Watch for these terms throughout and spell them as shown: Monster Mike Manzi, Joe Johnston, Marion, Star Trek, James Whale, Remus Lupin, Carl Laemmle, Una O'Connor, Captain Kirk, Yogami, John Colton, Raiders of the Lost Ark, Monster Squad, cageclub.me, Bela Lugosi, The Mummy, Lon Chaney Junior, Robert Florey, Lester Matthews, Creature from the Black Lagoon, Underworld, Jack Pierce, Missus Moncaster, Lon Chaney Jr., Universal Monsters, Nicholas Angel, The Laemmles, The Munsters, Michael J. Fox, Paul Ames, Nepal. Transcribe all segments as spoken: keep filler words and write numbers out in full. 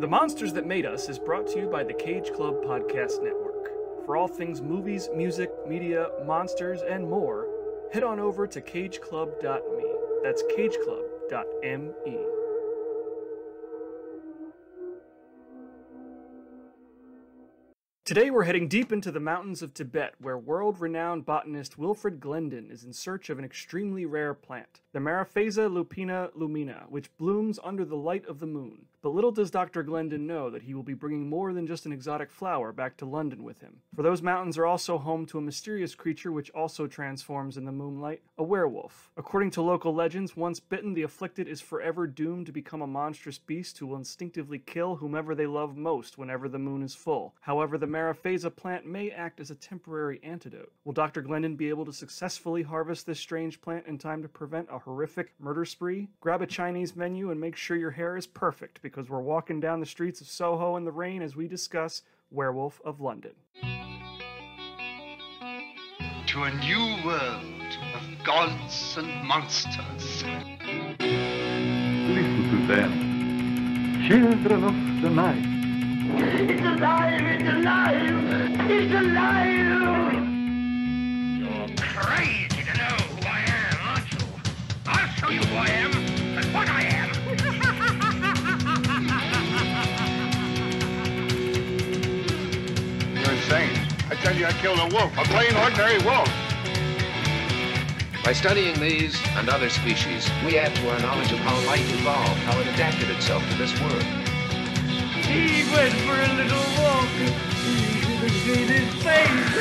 The Monsters That Made Us is brought to you by the Cage Club Podcast Network. For all things movies, music, media, monsters, and more, head on over to cage club dot me. That's cage club dot me. Today we're heading deep into the mountains of Tibet, where world-renowned botanist Wilfred Glendon is in search of an extremely rare plant, the Mariphasa lupina lumina, which blooms under the light of the moon. But little does Doctor Glendon know that he will be bringing more than just an exotic flower back to London with him. For those mountains are also home to a mysterious creature which also transforms in the moonlight, a werewolf. According to local legends, once bitten, the afflicted is forever doomed to become a monstrous beast who will instinctively kill whomever they love most whenever the moon is full. However, the Mariphasa plant may act as a temporary antidote. Will Doctor Glendon be able to successfully harvest this strange plant in time to prevent a horrific murder spree? Grab a Chinese menu and make sure your hair is perfect, because we're walking down the streets of Soho in the rain as we discuss Werewolf of London. To a new world of gods and monsters. Listen to them, children of the night. It's alive! It's alive! It's alive! You're crazy to know who I am, aren't you? I'll show you who I am and what I am! You're insane. I tell you, I killed a wolf, a plain, ordinary wolf. By studying these and other species, we add to our knowledge of how life evolved, how it adapted itself to this world. He went for a little walk. He should have seen his face.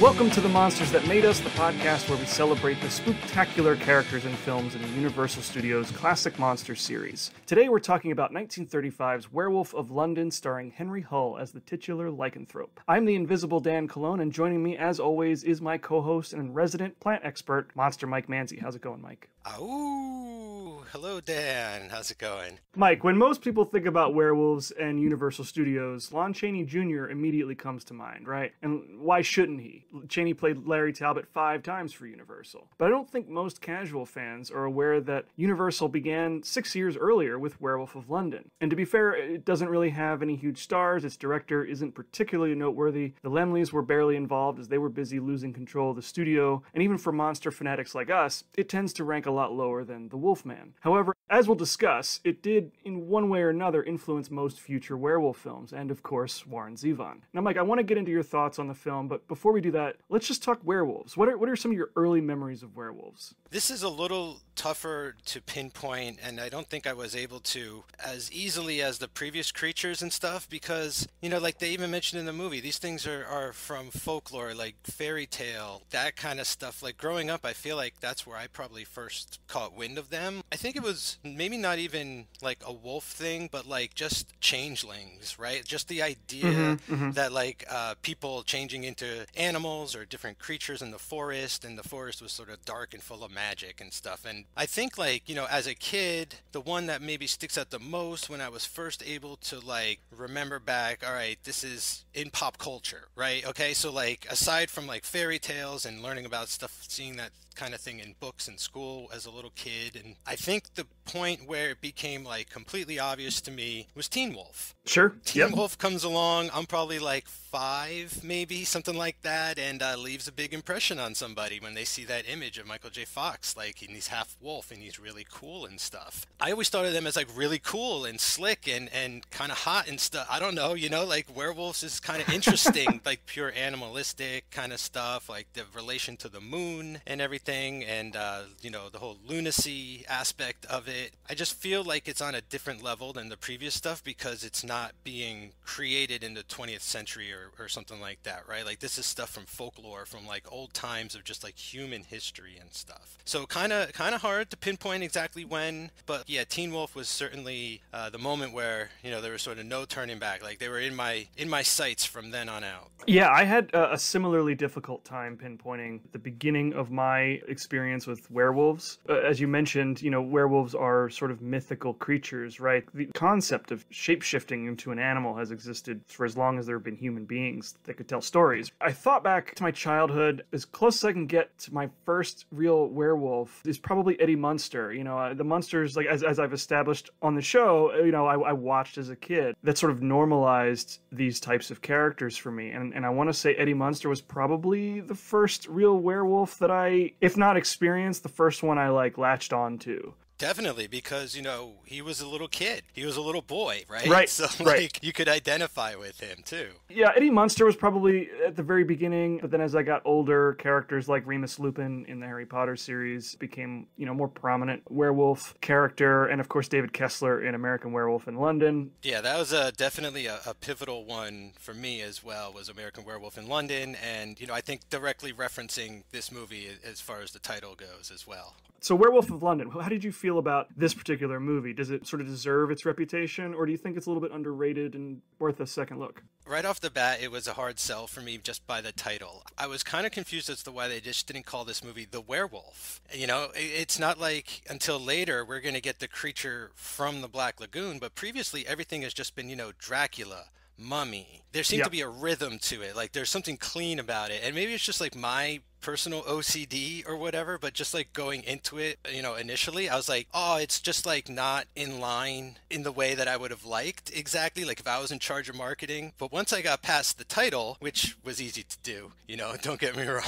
Welcome to The Monsters That Made Us, the podcast where we celebrate the spooktacular characters and films in the Universal Studios classic monster series. Today we're talking about nineteen thirty-five's Werewolf of London, starring Henry Hull as the titular lycanthrope. I'm the Invisible Dan Cologne, and joining me, as always, is my co-host and resident plant expert, Monster Mike Manzi. How's it going, Mike? Ooh, hello, Dan. How's it going? Mike, when most people think about werewolves and Universal Studios, Lon Chaney Junior immediately comes to mind, right? And why shouldn't he? Chaney played Larry Talbot five times for Universal. But I don't think most casual fans are aware that Universal began six years earlier with Werewolf of London. And to be fair, it doesn't really have any huge stars. Its director isn't particularly noteworthy. The Laemmles were barely involved, as they were busy losing control of the studio. And even for monster fanatics like us, it tends to rank a lot lower than The Wolfman. However, as we'll discuss, it did, in one way or another, influence most future werewolf films, and of course, Warren Zevon. Now, Mike, I want to get into your thoughts on the film, but before we do that, let's just talk werewolves. What are, what are some of your early memories of werewolves? This is a little tougher to pinpoint, and I don't think I was able to as easily as the previous creatures and stuff, because, you know, like they even mentioned in the movie, these things are, are from folklore, like fairy tale, that kind of stuff. Like growing up, I feel like that's where I probably first caught wind of them. I think it was maybe not even like a wolf thing, but like just changelings, right? Just the idea mm-hmm, mm-hmm. that like uh, people changing into animals or different creatures in the forest, and the forest was sort of dark and full of magic and stuff. And I think like, you know, as a kid, the one that maybe sticks out the most when I was first able to like remember back, all right, this is in pop culture, right? Okay, so like aside from like fairy tales and learning about stuff, seeing that kind of thing in books in school as a little kid, and I think the point where it became like completely obvious to me was Teen Wolf. Sure. Teen yep. Wolf comes along, I'm probably like five, maybe something like that, and uh, leaves a big impression on somebody when they see that image of Michael J. Fox, like, and he's half wolf and he's really cool and stuff. I always thought of them as like really cool and slick and and kind of hot and stuff. I don't know, you know, like werewolves is kind of interesting, like pure animalistic kind of stuff, like the relation to the moon and everything. Thing and uh you know, the whole lunacy aspect of it. I just feel like it's on a different level than the previous stuff because it's not being created in the twentieth century or, or something like that, right? Like this is stuff from folklore, from like old times of just like human history and stuff. So kind of kind of hard to pinpoint exactly when, but yeah, Teen Wolf was certainly uh the moment where, you know, there was sort of no turning back. Like they were in my in my sights from then on out. Yeah, I had a, a similarly difficult time pinpointing the beginning of my my experience with werewolves. Uh, as you mentioned, you know, werewolves are sort of mythical creatures, right? The concept of shape-shifting into an animal has existed for as long as there have been human beings that could tell stories. I thought back to my childhood. As close as I can get to my first real werewolf is probably Eddie Munster. You know, uh, the Munsters, like as, as I've established on the show, you know, I, I watched as a kid. That sort of normalized these types of characters for me. And, and I want to say Eddie Munster was probably the first real werewolf that I, if not experienced, the first one I like latched on to. Definitely, because, you know, he was a little kid. He was a little boy, right? Right, so, like, right. You could identify with him, too. Yeah, Eddie Munster was probably at the very beginning, but then as I got older, characters like Remus Lupin in the Harry Potter series became, you know, more prominent werewolf character, and of course David Kessler in American Werewolf in London. Yeah, that was a, definitely a, a pivotal one for me as well, was American Werewolf in London, and, you know, I think directly referencing this movie as far as the title goes as well. So Werewolf of London, how did you feel about this particular movie? Does it sort of deserve its reputation, or do you think it's a little bit underrated and worth a second look? Right off the bat, it was a hard sell for me just by the title. I was kind of confused as to why they just didn't call this movie The Werewolf. You know, it's not like until later we're going to get the creature from the Black Lagoon, but previously everything has just been, you know, Dracula, Mummy. There seemed yeah. to be a rhythm to it. Like there's something clean about it. And maybe it's just like my personal O C D or whatever, but just like going into it, you know, initially I was like, oh, it's just like not in line in the way that I would have liked exactly, like if I was in charge of marketing. But once I got past the title, which was easy to do, you know, don't get me wrong.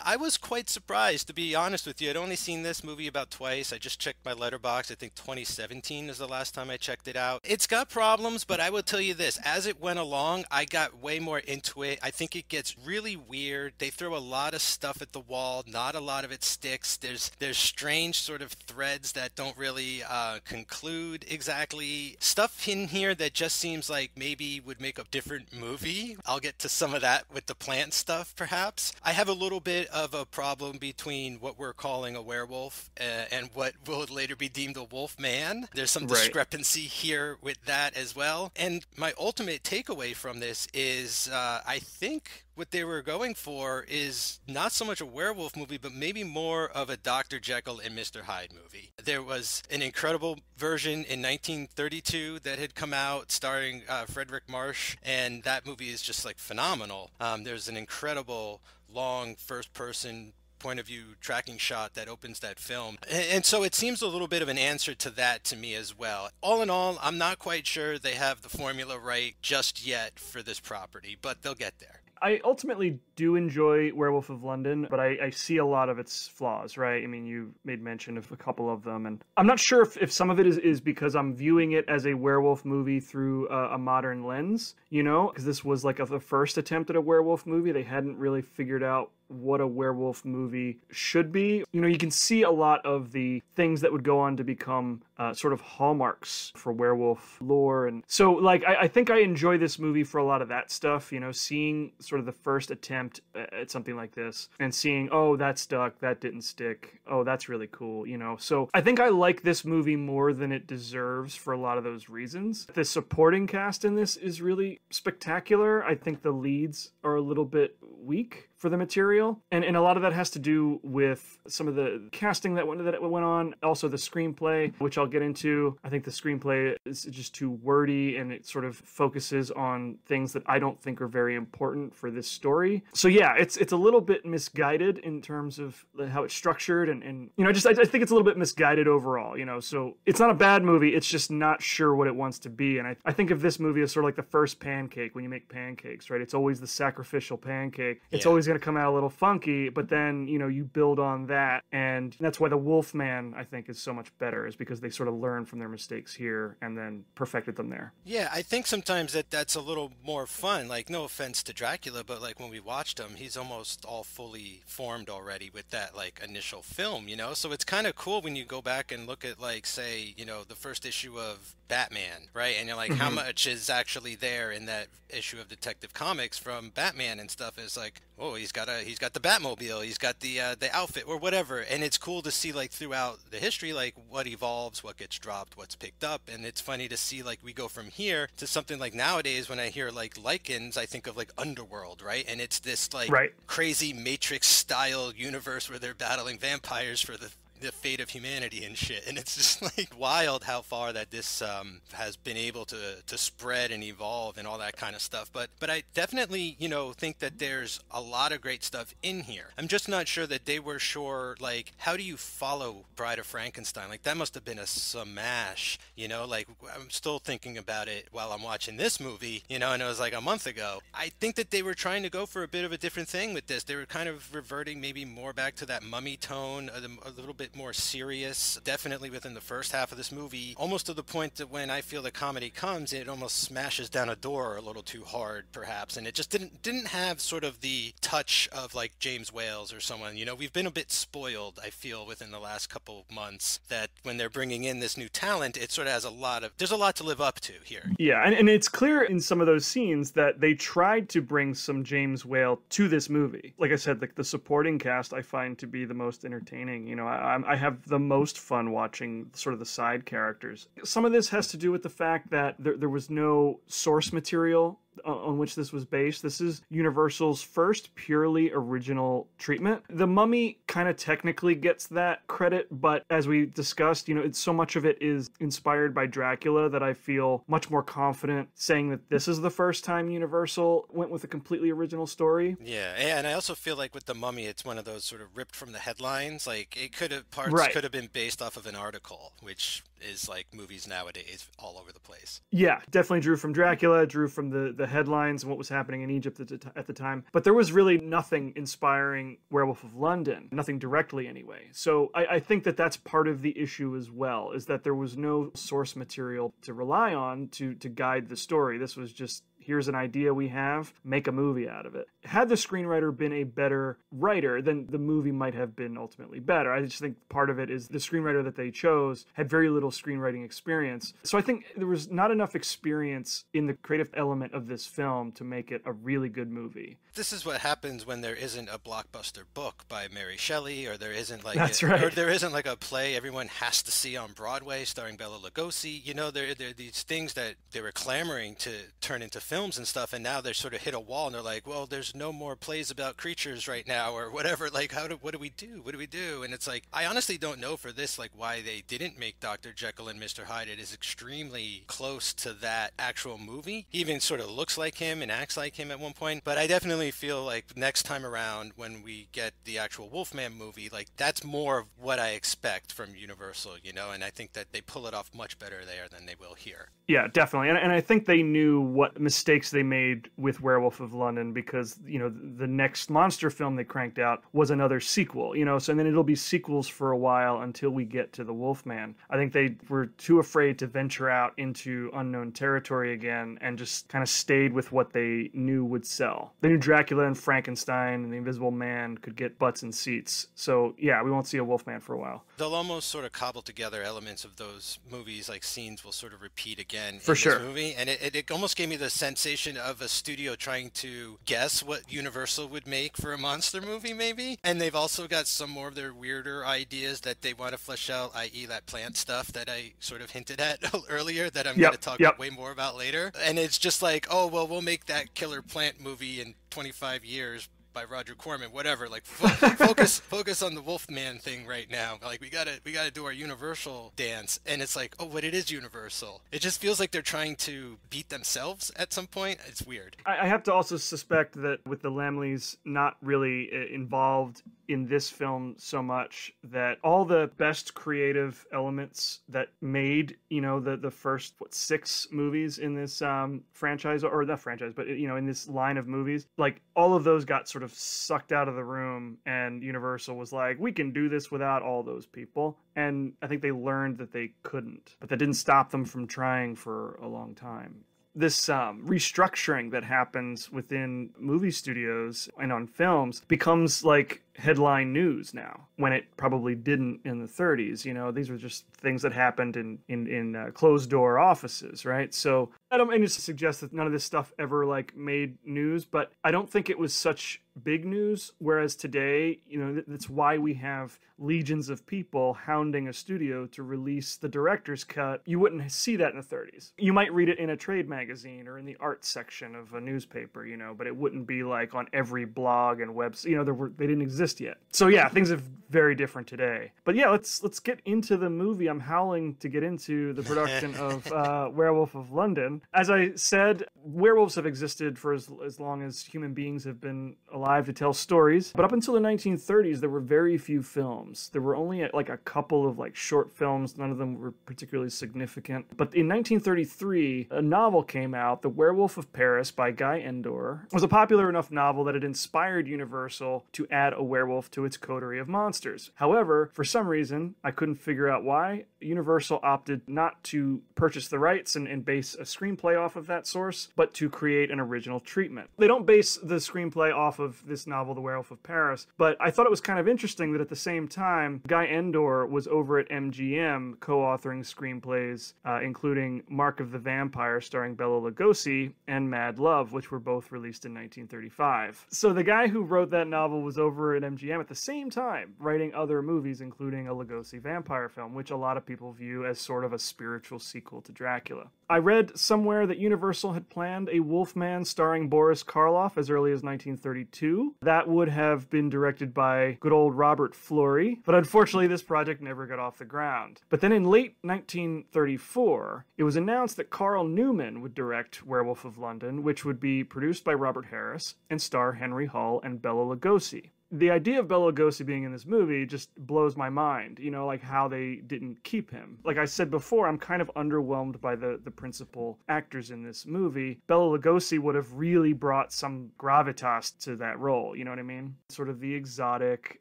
I was quite surprised, to be honest with you. I'd only seen this movie about twice. I just checked my Letterboxd. I think twenty seventeen is the last time I checked it out. It's got problems, but I will tell you this, as it went along, I got way more into it. I think it gets really weird. They throw a lot of stuff at the wall. Not a lot of it sticks. There's there's strange sort of threads that don't really uh, conclude exactly. Stuff in here that just seems like maybe would make a different movie. I'll get to some of that with the plant stuff, perhaps. I have a little bit of a problem between what we're calling a werewolf uh, and what will later be deemed a wolf man. There's some discrepancy right. here with that as well. And my ultimate takeaway from this is uh, I think what they were going for is not so much a werewolf movie, but maybe more of a Doctor Jekyll and Mister Hyde movie. There was an incredible version in nineteen thirty-two that had come out starring uh, Frederick Marsh, and that movie is just like phenomenal. Um, there's an incredible long first-person point of view tracking shot that opens that film. And so it seems a little bit of an answer to that to me as well. All in all, I'm not quite sure they have the formula right just yet for this property, but they'll get there. I ultimately do enjoy Werewolf of London, but I, I see a lot of its flaws, right? I mean, you made mention of a couple of them, and I'm not sure if, if some of it is, is because I'm viewing it as a werewolf movie through a, a modern lens, you know, because this was like a, the first attempt at a werewolf movie. They hadn't really figured out what a werewolf movie should be. You know, you can see a lot of the things that would go on to become uh, sort of hallmarks for werewolf lore. And so, like, I, I think I enjoy this movie for a lot of that stuff, you know, seeing sort of the first attempt at something like this and seeing, oh, that stuck, that didn't stick, oh, that's really cool, you know. So I think I like this movie more than it deserves for a lot of those reasons. The supporting cast in this is really spectacular. I think the leads are a little bit weak for the material, and and a lot of that has to do with some of the casting that went that went on, also the screenplay, which I'll get into. I think the screenplay is just too wordy, and it sort of focuses on things that I don't think are very important for this story. So yeah, it's it's a little bit misguided in terms of how it's structured, and and you know, just I, I think it's a little bit misguided overall, you know. So it's not a bad movie, it's just not sure what it wants to be. And I, I think of this movie as sort of like the first pancake when you make pancakes, right? It's always the sacrificial pancake. It's yeah. always going to come out a little funky, but then, you know, you build on that, and that's why The Wolfman, I think, is so much better, is because they sort of learned from their mistakes here and then perfected them there. Yeah, I think sometimes that that's a little more fun. Like, no offense to Dracula, but like when we watched him, he's almost all fully formed already with that like initial film, you know? So it's kind of cool when you go back and look at, like, say, you know, the first issue of Batman, right? And you're like, mm-hmm. how much is actually there in that issue of Detective Comics from Batman and stuff? It's like, oh, he's got a he's got the Batmobile, he's got the uh, the outfit or whatever. And it's cool to see like throughout the history, like what evolves, what gets dropped, what's picked up. And it's funny to see like we go from here to something like nowadays when I hear like lichens, I think of like Underworld, right? And it's this like right. crazy Matrix style universe where they're battling vampires for the the fate of humanity and shit. And it's just like wild how far that this um has been able to to spread and evolve and all that kind of stuff. But but I definitely, you know, think that there's a lot of great stuff in here. I'm just not sure that they were sure, like, how do you follow Bride of Frankenstein? Like, that must have been a smash, you know? Like, I'm still thinking about it while I'm watching this movie, you know, and it was like a month ago. I think that they were trying to go for a bit of a different thing with this. They were kind of reverting maybe more back to that Mummy tone, a, a little bit more serious, definitely within the first half of this movie, almost to the point that when I feel the comedy comes, it almost smashes down a door a little too hard perhaps, and it just didn't didn't have sort of the touch of like James Whale or someone. You know, we've been a bit spoiled, I feel, within the last couple of months, that when they're bringing in this new talent, it sort of has a lot of, there's a lot to live up to here. Yeah, and, and it's clear in some of those scenes that they tried to bring some James Whale to this movie. Like I said, like the, the supporting cast I find to be the most entertaining. You know, I, I have the most fun watching sort of the side characters. Some of this has to do with the fact that there, there was no source material on which this was based. This is Universal's first purely original treatment. The Mummy kind of technically gets that credit, but as we discussed, you know, it's so much of it is inspired by Dracula that I feel much more confident saying that this is the first time Universal went with a completely original story. Yeah, and I also feel like with The Mummy, it's one of those sort of ripped from the headlines. Like, it could have, parts right. could have been based off of an article, which is like movies nowadays all over the place. Yeah, definitely drew from Dracula, drew from the, the headlines and what was happening in Egypt at the time. But there was really nothing inspiring Werewolf of London, nothing directly anyway. So I, I think that that's part of the issue as well, is that there was no source material to rely on to, to guide the story. This was just, here's an idea we have, make a movie out of it. Had the screenwriter been a better writer, then the movie might have been ultimately better. I just think part of it is the screenwriter that they chose had very little screenwriting experience. So I think there was not enough experience in the creative element of this film to make it a really good movie. This is what happens when there isn't a blockbuster book by Mary Shelley, or there isn't like That's a, right. or there isn't like a play everyone has to see on Broadway starring Bela Lugosi. You know, there, there are these things that they were clamoring to turn into film films and stuff, and now they're sort of hit a wall and they're like, well, there's no more plays about creatures right now or whatever. Like, how do what do we do what do we do and it's like, I honestly don't know for this, like, why they didn't make Doctor Jekyll and Mister Hyde. It is extremely close to that actual movie. He even sort of looks like him and acts like him at one point. But I definitely feel like next time around when we get the actual Wolfman movie, like, that's more of what I expect from Universal, you know. And I think that they pull it off much better there than they will here. Yeah, definitely. And, and I think they knew what mistakes they made with Werewolf of London, because, you know, the next monster film they cranked out was another sequel, you know. So, and then it'll be sequels for a while until we get to the Wolfman. I think they were too afraid to venture out into unknown territory again and just kind of stayed with what they knew would sell. They knew Dracula and Frankenstein and The Invisible Man could get butts in seats. So, yeah, we won't see a Wolfman for a while. They'll almost sort of cobble together elements of those movies, like scenes will sort of repeat again. For sure. Movie. And it, it almost gave me the sensation of a studio trying to guess what Universal would make for a monster movie, maybe. And they've also got some more of their weirder ideas that they want to flesh out, that is that plant stuff that I sort of hinted at earlier that I'm yep, going to talk yep. way more about later. And it's just like, oh, well, we'll make that killer plant movie in twenty-five years. By Roger Corman, whatever. Like, fo focus focus on the Wolfman thing right now. Like, we gotta we gotta do our Universal dance. And it's like, oh, but it is Universal. It just feels like they're trying to beat themselves at some point. It's weird. I have to also suspect that with the Laemmles not really involved in this film so much, that all the best creative elements that made, you know, the the first what six movies in this um franchise, or not franchise, but, you know, in this line of movies, like, all of those got sort of sucked out of the room, and Universal was like, we can do this without all those people. And I think they learned that they couldn't, but that didn't stop them from trying for a long time. this um, restructuring that happens within movie studios and on films becomes like headline news now, when it probably didn't in the thirties. You know, these were just things that happened in in, in uh, closed door offices, right? So I don't mean to suggest that none of this stuff ever like made news, but I don't think it was such big news. Whereas today, you know, that's why we have legions of people hounding a studio to release the director's cut. You wouldn't see that in the thirties. You might read it in a trade magazine or in the art section of a newspaper, you know, but it wouldn't be like on every blog and website. You know, there were, they didn't exist yet. So yeah, things are very different today. But yeah, let's let's get into the movie. I'm howling to get into the production of uh, Werewolf of London. As I said, werewolves have existed for as, as long as human beings have been alive to tell stories, but up until the nineteen thirties there were very few films. There were only like a couple of like short films. None of them were particularly significant. But in nineteen thirty-three a novel came out, The Werewolf of Paris by Guy Endor. It was a popular enough novel that it inspired Universal to add a werewolf to its coterie of monsters. However, for some reason, I couldn't figure out why, Universal opted not to purchase the rights and, and base a screenplay off of that source, but to create an original treatment. They don't base the screenplay off of this novel, The Werewolf of Paris, but I thought it was kind of interesting that at the same time, Guy Endor was over at M G M co-authoring screenplays, uh, including Mark of the Vampire starring Bela Lugosi and Mad Love, which were both released in nineteen thirty-five. So the guy who wrote that novel was over at M G M at the same time, writing other movies, including a Lugosi vampire film, which a lot of people view as sort of a spiritual sequel to Dracula. I read somewhere that Universal had planned a Wolfman starring Boris Karloff as early as nineteen thirty-two. That would have been directed by good old Robert Florey, but unfortunately this project never got off the ground. But then in late nineteen thirty-four, it was announced that Carl Newman would direct Werewolf of London, which would be produced by Robert Harris and star Henry Hull and Bela Lugosi. The idea of Bela Lugosi being in this movie just blows my mind, you know, like how they didn't keep him. Like I said before, I'm kind of underwhelmed by the, the principal actors in this movie. Bela Lugosi would have really brought some gravitas to that role, you know what I mean? Sort of the exotic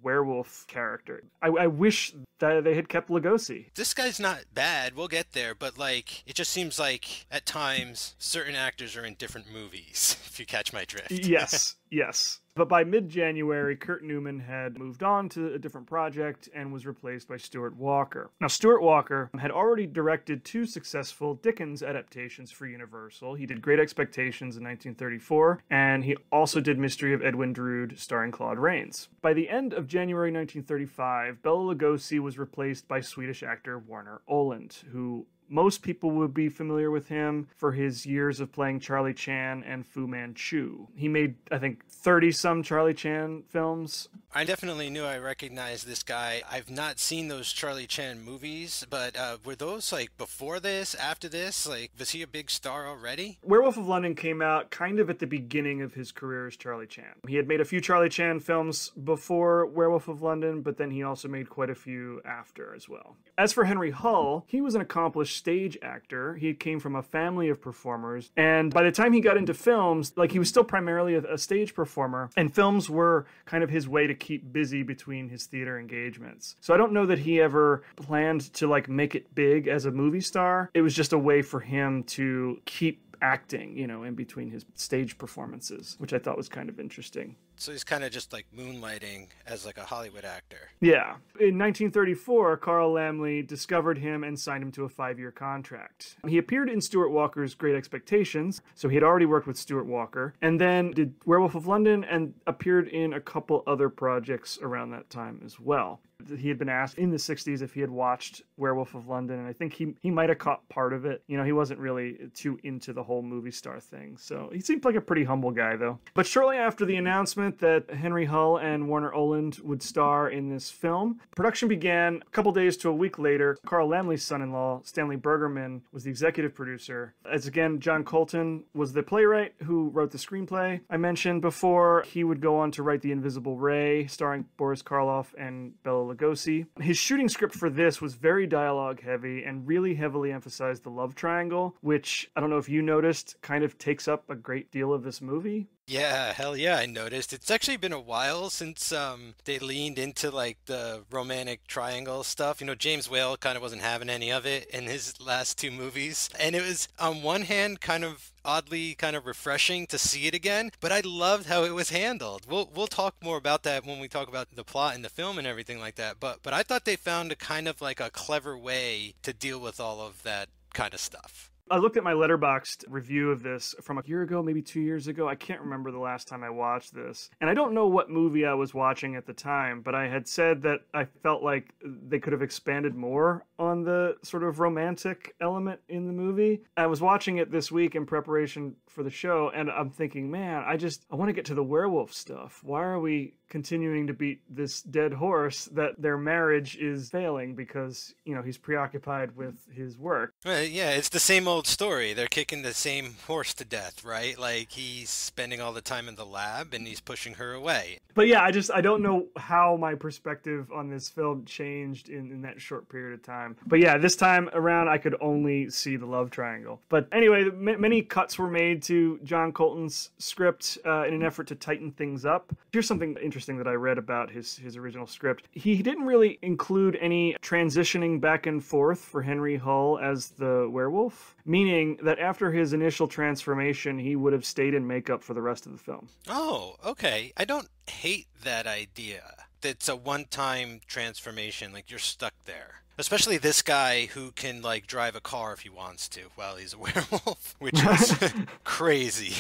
werewolf character. I, I wish that they had kept Lugosi. This guy's not bad, we'll get there, but like, it just seems like at times certain actors are in different movies, if you catch my drift. Yes, yes. But by mid-January, Kurt Newman had moved on to a different project and was replaced by Stuart Walker. Now, Stuart Walker had already directed two successful Dickens adaptations for Universal. He did Great Expectations in nineteen thirty-four, and he also did Mystery of Edwin Drood starring Claude Rains. By the end of January nineteen thirty-five, Bela Lugosi was replaced by Swedish actor Warner Oland, who... most people would be familiar with him for his years of playing Charlie Chan and Fu Manchu. He made, I think, thirty-some Charlie Chan films. I definitely knew I recognized this guy. I've not seen those Charlie Chan movies, but uh, were those, like, before this, after this? Like, was he a big star already? Werewolf of London came out kind of at the beginning of his career as Charlie Chan. He had made a few Charlie Chan films before Werewolf of London, but then he also made quite a few after as well. As for Henry Hull, he was an accomplished stage actor. He came from a family of performers, and by the time he got into films, like, he was still primarily a, a stage performer, and films were kind of his way to keep busy between his theater engagements. So I don't know that he ever planned to like make it big as a movie star. It was just a way for him to keep acting, you know, in between his stage performances, which I thought was kind of interesting. So he's kind of just like moonlighting as like a Hollywood actor. Yeah. In nineteen thirty-four, Carl Laemmle discovered him and signed him to a five-year contract. He appeared in Stuart Walker's Great Expectations, so he had already worked with Stuart Walker, and then did Werewolf of London and appeared in a couple other projects around that time as well. He had been asked in the sixties if he had watched Werewolf of London, and I think he, he might have caught part of it. You know, he wasn't really too into the whole movie star thing, so he seemed like a pretty humble guy, though. But shortly after the announcement that Henry Hull and Warner Oland would star in this film, production began. A couple days to a week later, Carl Laemmle's son-in-law, Stanley Bergerman, was the executive producer. As again, John Colton was the playwright who wrote the screenplay I mentioned before. He would go on to write The Invisible Ray, starring Boris Karloff and Bela Lugosi. His shooting script for this was very dialogue heavy and really heavily emphasized the love triangle, which, I don't know if you noticed, kind of takes up a great deal of this movie. Yeah, hell yeah, I noticed. It's actually been a while since um they leaned into like the romantic triangle stuff. You know, James Whale kind of wasn't having any of it in his last two movies. And it was on one hand kind of oddly kind of refreshing to see it again, but I loved how it was handled. We'll we'll talk more about that when we talk about the plot and the film and everything like that. But but I thought they found a kind of like a clever way to deal with all of that kind of stuff. I looked at my Letterboxd review of this from a year ago, maybe two years ago. I can't remember the last time I watched this. And I don't know what movie I was watching at the time, but I had said that I felt like they could have expanded more on the sort of romantic element in the movie. I was watching it this week in preparation for the show, and I'm thinking, man, I just, I want to get to the werewolf stuff. Why are we continuing to beat this dead horse that their marriage is failing because, you know, he's preoccupied with his work? Well, yeah, it's the same old story. They're kicking the same horse to death, right? Like, he's spending all the time in the lab and he's pushing her away. But yeah, I just, I don't know how my perspective on this film changed in, in that short period of time. But yeah, this time around, I could only see the love triangle. But anyway, m many cuts were made to John Colton's script uh, in an effort to tighten things up. Here's something interesting that I read about his his original script. He didn't really include any transitioning back and forth for Henry Hull as the werewolf, meaning that after his initial transformation, he would have stayed in makeup for the rest of the film. Oh, okay. I don't hate that idea. It's a one-time transformation, like you're stuck there. Especially this guy who can, like, drive a car if he wants to while he's a werewolf, which is crazy.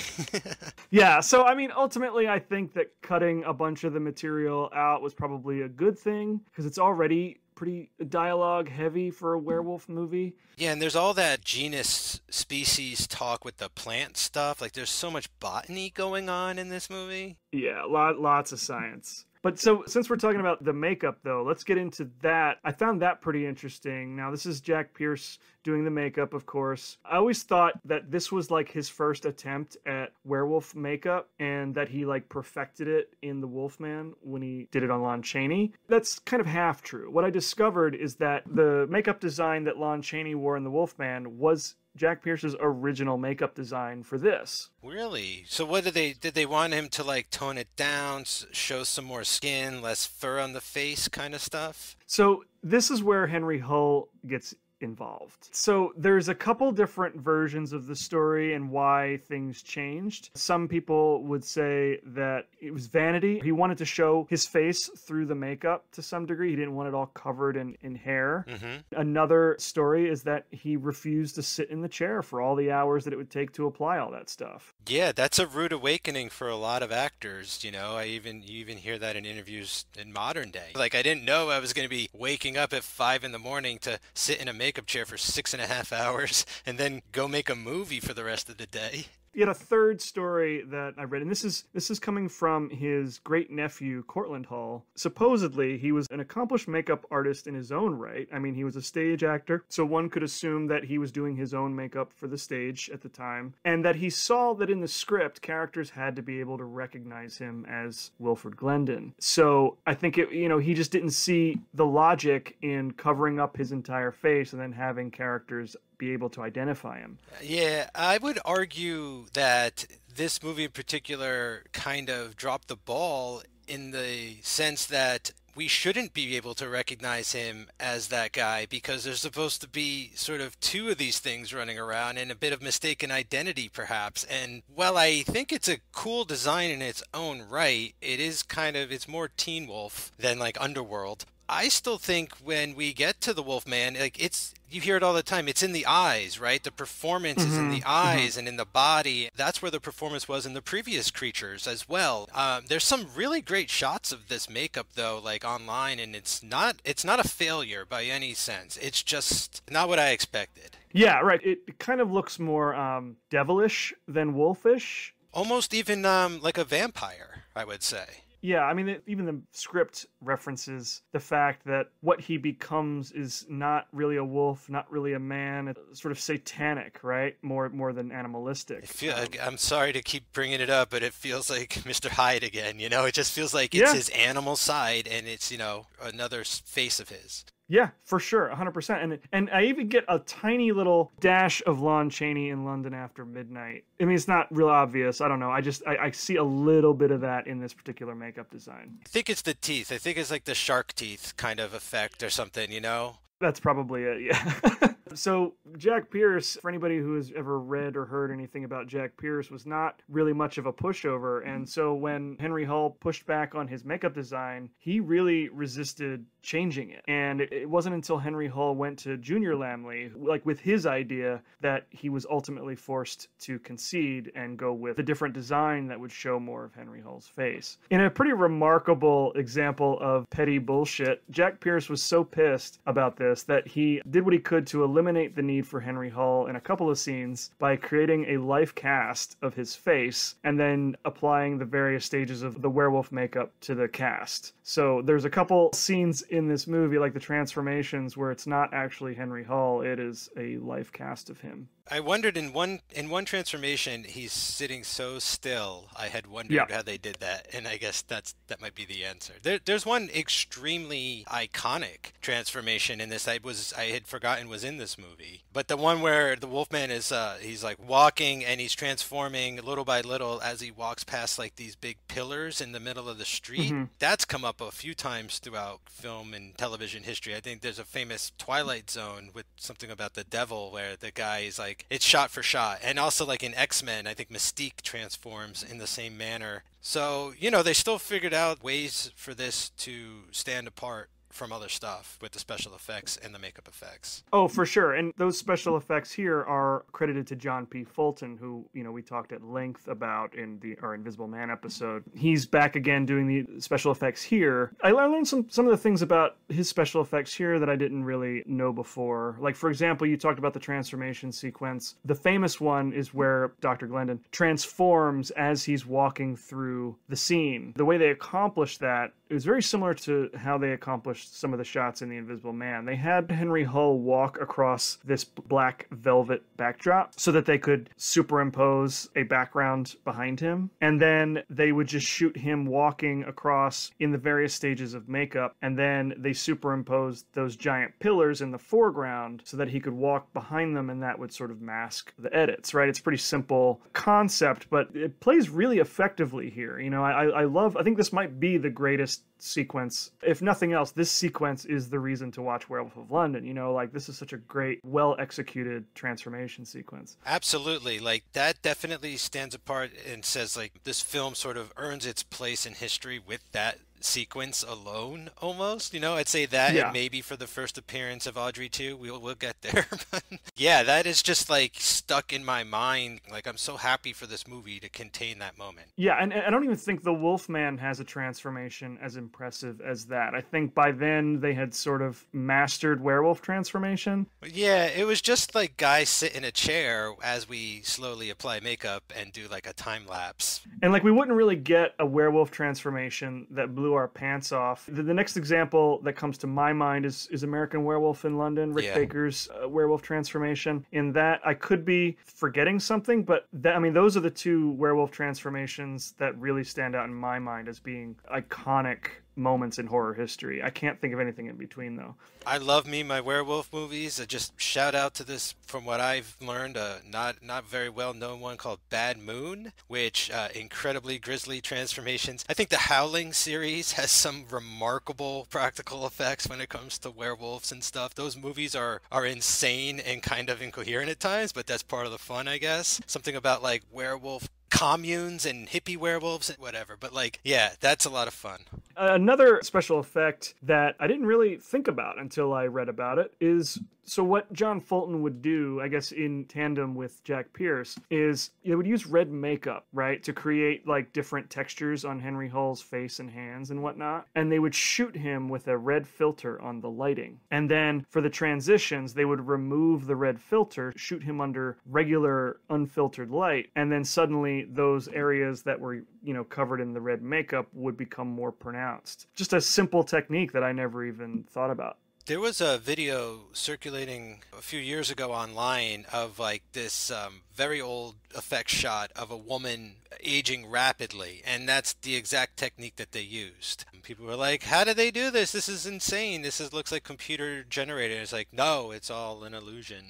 Yeah, so, I mean, ultimately, I think that cutting a bunch of the material out was probably a good thing, because it's already pretty dialogue heavy for a werewolf movie. Yeah, and there's all that genus species talk with the plant stuff. Like, there's so much botany going on in this movie. Yeah, lot, lots of science. But so since we're talking about the makeup, though, let's get into that. I found that pretty interesting. Now, this is Jack Pierce doing the makeup, of course. I always thought that this was like his first attempt at werewolf makeup and that he like perfected it in The Wolfman when he did it on Lon Chaney. That's kind of half true. What I discovered is that the makeup design that Lon Chaney wore in The Wolfman was Jack Pierce's original makeup design for this. Really? So what did they, did they want him to like tone it down, show some more skin, less fur on the face kind of stuff? So this is where Henry Hull gets involved. So there's a couple different versions of the story and why things changed. Some people would say that it was vanity. He wanted to show his face through the makeup to some degree. He didn't want it all covered in, in hair. Mm-hmm. Another story is that he refused to sit in the chair for all the hours that it would take to apply all that stuff. Yeah, that's a rude awakening for a lot of actors. You know, I even, you even hear that in interviews in modern day. Like, I didn't know I was going to be waking up at five in the morning to sit in a makeup chair for six and a half hours and then go make a movie for the rest of the day. Yet a third story that I read, and this is this is coming from his great nephew Cortland Hull. Supposedly, he was an accomplished makeup artist in his own right. I mean, he was a stage actor, so one could assume that he was doing his own makeup for the stage at the time, and that he saw that in the script, characters had to be able to recognize him as Wilfred Glendon. So I think it, you know, he just didn't see the logic in covering up his entire face and then having characters be able to identify him. Yeah, I would argue that this movie in particular kind of dropped the ball in the sense that we shouldn't be able to recognize him as that guy because there's supposed to be sort of two of these things running around and a bit of mistaken identity perhaps. And while I think it's a cool design in its own right, it is kind of, it's more Teen Wolf than like Underworld. I still think when we get to the Wolfman, like it's, you hear it all the time. It's in the eyes, right? The performance mm-hmm. is in the eyes mm-hmm. and in the body. That's where the performance was in the previous creatures as well. Um, there's some really great shots of this makeup though, like online, and it's not, it's not a failure by any sense. It's just not what I expected. Yeah, right. It kind of looks more um, devilish than wolfish. Almost even um, like a vampire, I would say. Yeah, I mean, even the script references the fact that what he becomes is not really a wolf, not really a man. It's sort of satanic, right? More more than animalistic. I feel, um, I'm sorry to keep bringing it up, but it feels like Mister Hyde again, you know? It just feels like it's yeah. his animal side, and it's, you know, another face of his. Yeah, for sure, one hundred percent. And and I even get a tiny little dash of Lon Chaney in London After Midnight. I mean, it's not real obvious. I don't know. I just I, I see a little bit of that in this particular makeup design. I think it's the teeth. I think it's like the shark teeth kind of effect or something, you know? That's probably it, yeah. So Jack Pierce, for anybody who has ever read or heard anything about Jack Pierce, was not really much of a pushover. And so when Henry Hull pushed back on his makeup design, he really resisted changing it. And it wasn't until Henry Hull went to Junior Laemmle, like with his idea, that he was ultimately forced to concede and go with a different design that would show more of Henry Hull's face. In a pretty remarkable example of petty bullshit, Jack Pierce was so pissed about this that he did what he could to eliminate the need for Henry Hull in a couple of scenes by creating a life cast of his face and then applying the various stages of the werewolf makeup to the cast. So there's a couple scenes in this movie, like the transformations, where it's not actually Henry Hull, it is a life cast of him. I wondered in one in one transformation, he's sitting so still. I had wondered yeah. how they did that, and I guess that's that might be the answer. There, there's one extremely iconic transformation in this I was I had forgotten was in this movie, but the one where the Wolfman is uh, he's like walking and he's transforming little by little as he walks past like these big pillars in the middle of the street. Mm-hmm. That's come up a few times throughout film and television history. I think there's a famous Twilight Zone with something about the devil where the guy is like. It's shot for shot. And also like in X-Men, I think Mystique transforms in the same manner. So, you know, they still figured out ways for this to stand apart from other stuff with the special effects and the makeup effects. Oh, for sure. And those special effects here are credited to John P. Fulton, who, you know, we talked at length about in the our Invisible Man episode. He's back again doing the special effects here. I learned some, some of the things about his special effects here that I didn't really know before. Like, for example, you talked about the transformation sequence. The famous one is where Doctor Glendon transforms as he's walking through the scene. The way they accomplish that is very similar to how they accomplished some of the shots in The Invisible Man. They had Henry Hull walk across this black velvet backdrop so that they could superimpose a background behind him. And then they would just shoot him walking across in the various stages of makeup. And then they superimposed those giant pillars in the foreground so that he could walk behind them, and that would sort of mask the edits, right? It's a pretty simple concept, but it plays really effectively here. You know, I, I love, I think this might be the greatest sequence. If nothing else, this sequence is the reason to watch Werewolf of London. You know, like this is such a great, well-executed transformation sequence. Absolutely. Like that definitely stands apart and says like this film sort of earns its place in history with that sequence alone, almost. You know, I'd say that yeah. and maybe for the first appearance of Audrey too. We'll, we'll get there. But yeah, that is just like stuck in my mind. Like I'm so happy for this movie to contain that moment. Yeah, and, and I don't even think the Wolfman has a transformation as impressive as that. I think by then they had sort of mastered werewolf transformation. Yeah, it was just like guys sit in a chair as we slowly apply makeup and do like a time lapse. And like we wouldn't really get a werewolf transformation that blew our pants off. The, the next example that comes to my mind is, is American Werewolf in London, Rick yeah. Baker's uh, werewolf transformation. In that, I could be forgetting something, but that, I mean, those are the two werewolf transformations that really stand out in my mind as being iconic moments in horror history. I can't think of anything in between, though. I love me my werewolf movies. I just shout out to this, from what I've learned, a not not very well known one called Bad Moon, which uh, incredibly grisly transformations. I think the Howling series has some remarkable practical effects when it comes to werewolves and stuff. Those movies are are insane and kind of incoherent at times, but that's part of the fun, I guess. Something about like werewolf communes and hippie werewolves and whatever, but like yeah, that's a lot of fun. Another special effect that I didn't really think about until I read about it is, so what John Fulton would do, I guess in tandem with Jack Pierce, is they would use red makeup, right, to create like different textures on Henry Hull's face and hands and whatnot. And they would shoot him with a red filter on the lighting. And then for the transitions, they would remove the red filter, shoot him under regular unfiltered light. And then suddenly those areas that were, you know, covered in the red makeup would become more pronounced. Just a simple technique that I never even thought about. There was a video circulating a few years ago online of like this um, very old effect shot of a woman aging rapidly, and that's the exact technique that they used. And people were like, how do they do this? This is insane. This is, looks like computer generated. It's like, no, it's all an illusion.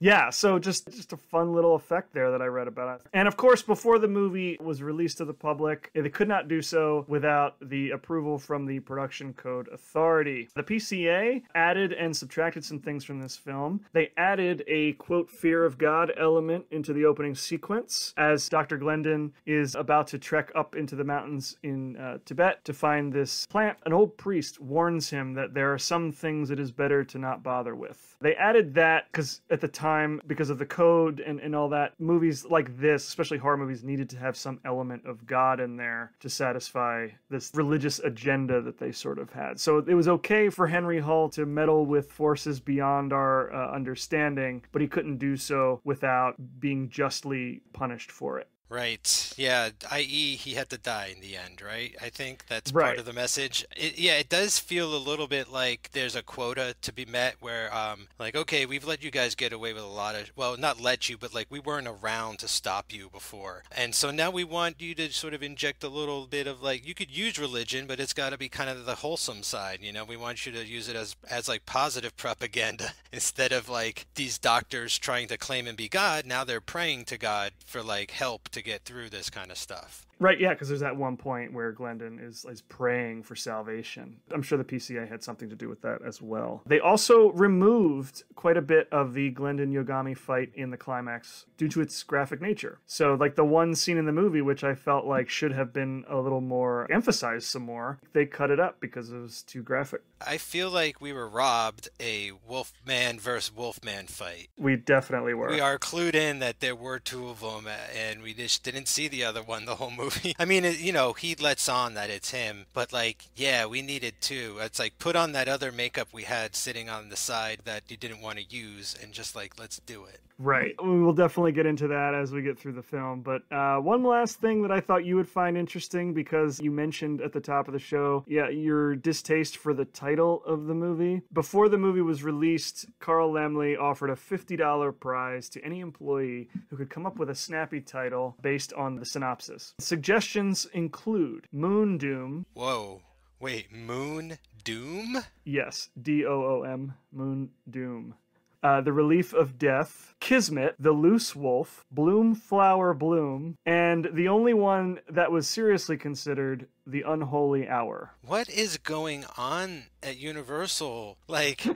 Yeah, so just, just a fun little effect there that I read about. And of course, before the movie was released to the public, they could not do so without the approval from the Production Code Authority. The P C A added and subtracted some things from this film. They added a, quote, fear of God element into the opening sequence as Doctor Glendon is about to trek up into the mountains in uh, Tibet to find this plant. An old priest warns him that there are some things it is better to not bother with. They added that because at the time, because of the code and, and all that, movies like this, especially horror movies, needed to have some element of God in there to satisfy this religious agenda that they sort of had. So it was okay for Henry Hull to meddle with forces beyond our uh, understanding, but he couldn't do so without being justly punished for it. Right. Yeah. that is he had to die in the end, right? I think that's right. Part of the message. It, yeah, it does feel a little bit like there's a quota to be met where, um, like, okay, we've let you guys get away with a lot of, well, not let you, but like we weren't around to stop you before. And so now we want you to sort of inject a little bit of like, you could use religion, but it's got to be kind of the wholesome side. You know, we want you to use it as, as like positive propaganda instead of like these doctors trying to claim and be God. Now they're praying to God for like help to to get through this kind of stuff. Right, yeah, because there's that one point where Glendon is, is praying for salvation. I'm sure the P C A had something to do with that as well. They also removed quite a bit of the Glendon-Yogami fight in the climax due to its graphic nature. So, like, the one scene in the movie, which I felt like should have been a little more emphasized some more, they cut it up because it was too graphic. I feel like we were robbed a Wolfman versus Wolfman fight. We definitely were. We are clued in that there were two of them, and we just didn't see the other one the whole movie. I mean, you know, he lets on that it's him, but like, yeah, we needed two. It's like, put on that other makeup we had sitting on the side that you didn't want to use and just like, let's do it. Right. We will definitely get into that as we get through the film. But uh, one last thing that I thought you would find interesting, because you mentioned at the top of the show, yeah, your distaste for the title of the movie. Before the movie was released, Carl Laemmle offered a fifty dollar prize to any employee who could come up with a snappy title based on the synopsis. Suggestions include Moon Doom. Whoa. Wait, Moon Doom? Yes. D O O M. Moon Doom. Uh, the Relief of Death, Kismet, The Loose Wolf, Bloom Flower Bloom, and the only one that was seriously considered, The Unholy Hour. What is going on at Universal? Like,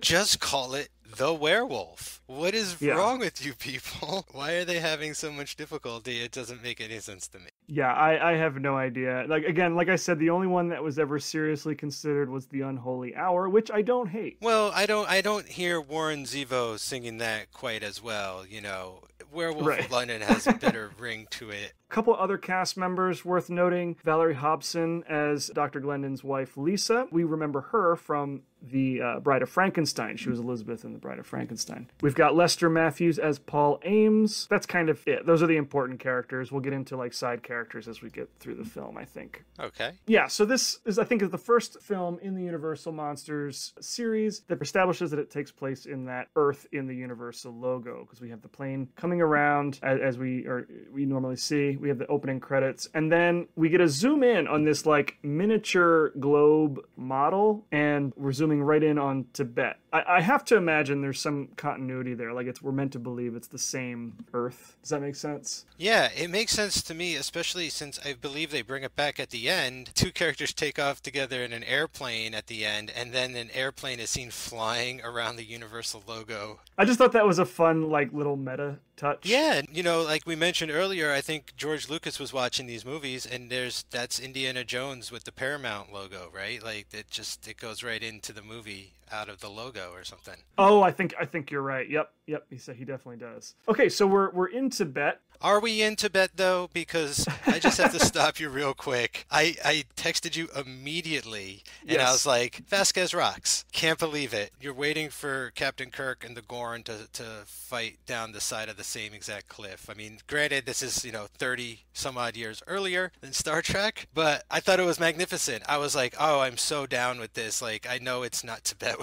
just call it The Werewolf. What is yeah. wrong with you people? Why are they having so much difficulty? It doesn't make any sense to me. Yeah, I, I have no idea. Like, again, like I said, the only one that was ever seriously considered was The Unholy Hour, which I don't hate. Well, I don't I don't hear Warren Zevon singing that quite as well, you know. Werewolf right. of London has a better ring to it. A couple other cast members worth noting. Valerie Hobson as Doctor Glendon's wife, Lisa. We remember her from the uh, Bride of Frankenstein. She was Elizabeth in the Bride of Frankenstein. We've got Lester Matthews as Paul Ames. That's kind of it. Those are the important characters. We'll get into like side characters as we get through the film, I think. Okay. Yeah, so this is, I think, is the first film in the Universal Monsters series that establishes that it takes place in that Earth in the Universal logo, because we have the plane coming around as, as we are we normally see. We have the opening credits, and then we get a zoom in on this like miniature globe model, and we're zooming right in on Tibet. I, I have to imagine there's some continuity there. Like, it's, we're meant to believe it's the same Earth. Does that make sense? Yeah, it makes sense to me, especially since I believe they bring it back at the end. Two characters take off together in an airplane at the end, and then an airplane is seen flying around the Universal logo. I just thought that was a fun, like, little meta touch. Yeah, you know, like we mentioned earlier, I think George Lucas was watching these movies, and there's that's Indiana Jones with the Paramount logo, right? Like, it just it goes right into the movie out of the logo or something. Oh, I think I think you're right. Yep, yep. He said he definitely does. Okay, so we're we're in Tibet. Are we in Tibet, though? Because I just have to stop you real quick. I, I texted you immediately, and yes. I was like, Vasquez rocks. Can't believe it. You're waiting for Captain Kirk and the Gorn to, to fight down the side of the same exact cliff. I mean, granted, this is, you know, thirty some odd years earlier than Star Trek, but I thought it was magnificent. I was like, oh, I'm so down with this. Like, I know it's not Tibet,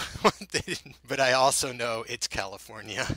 but I also know it's California.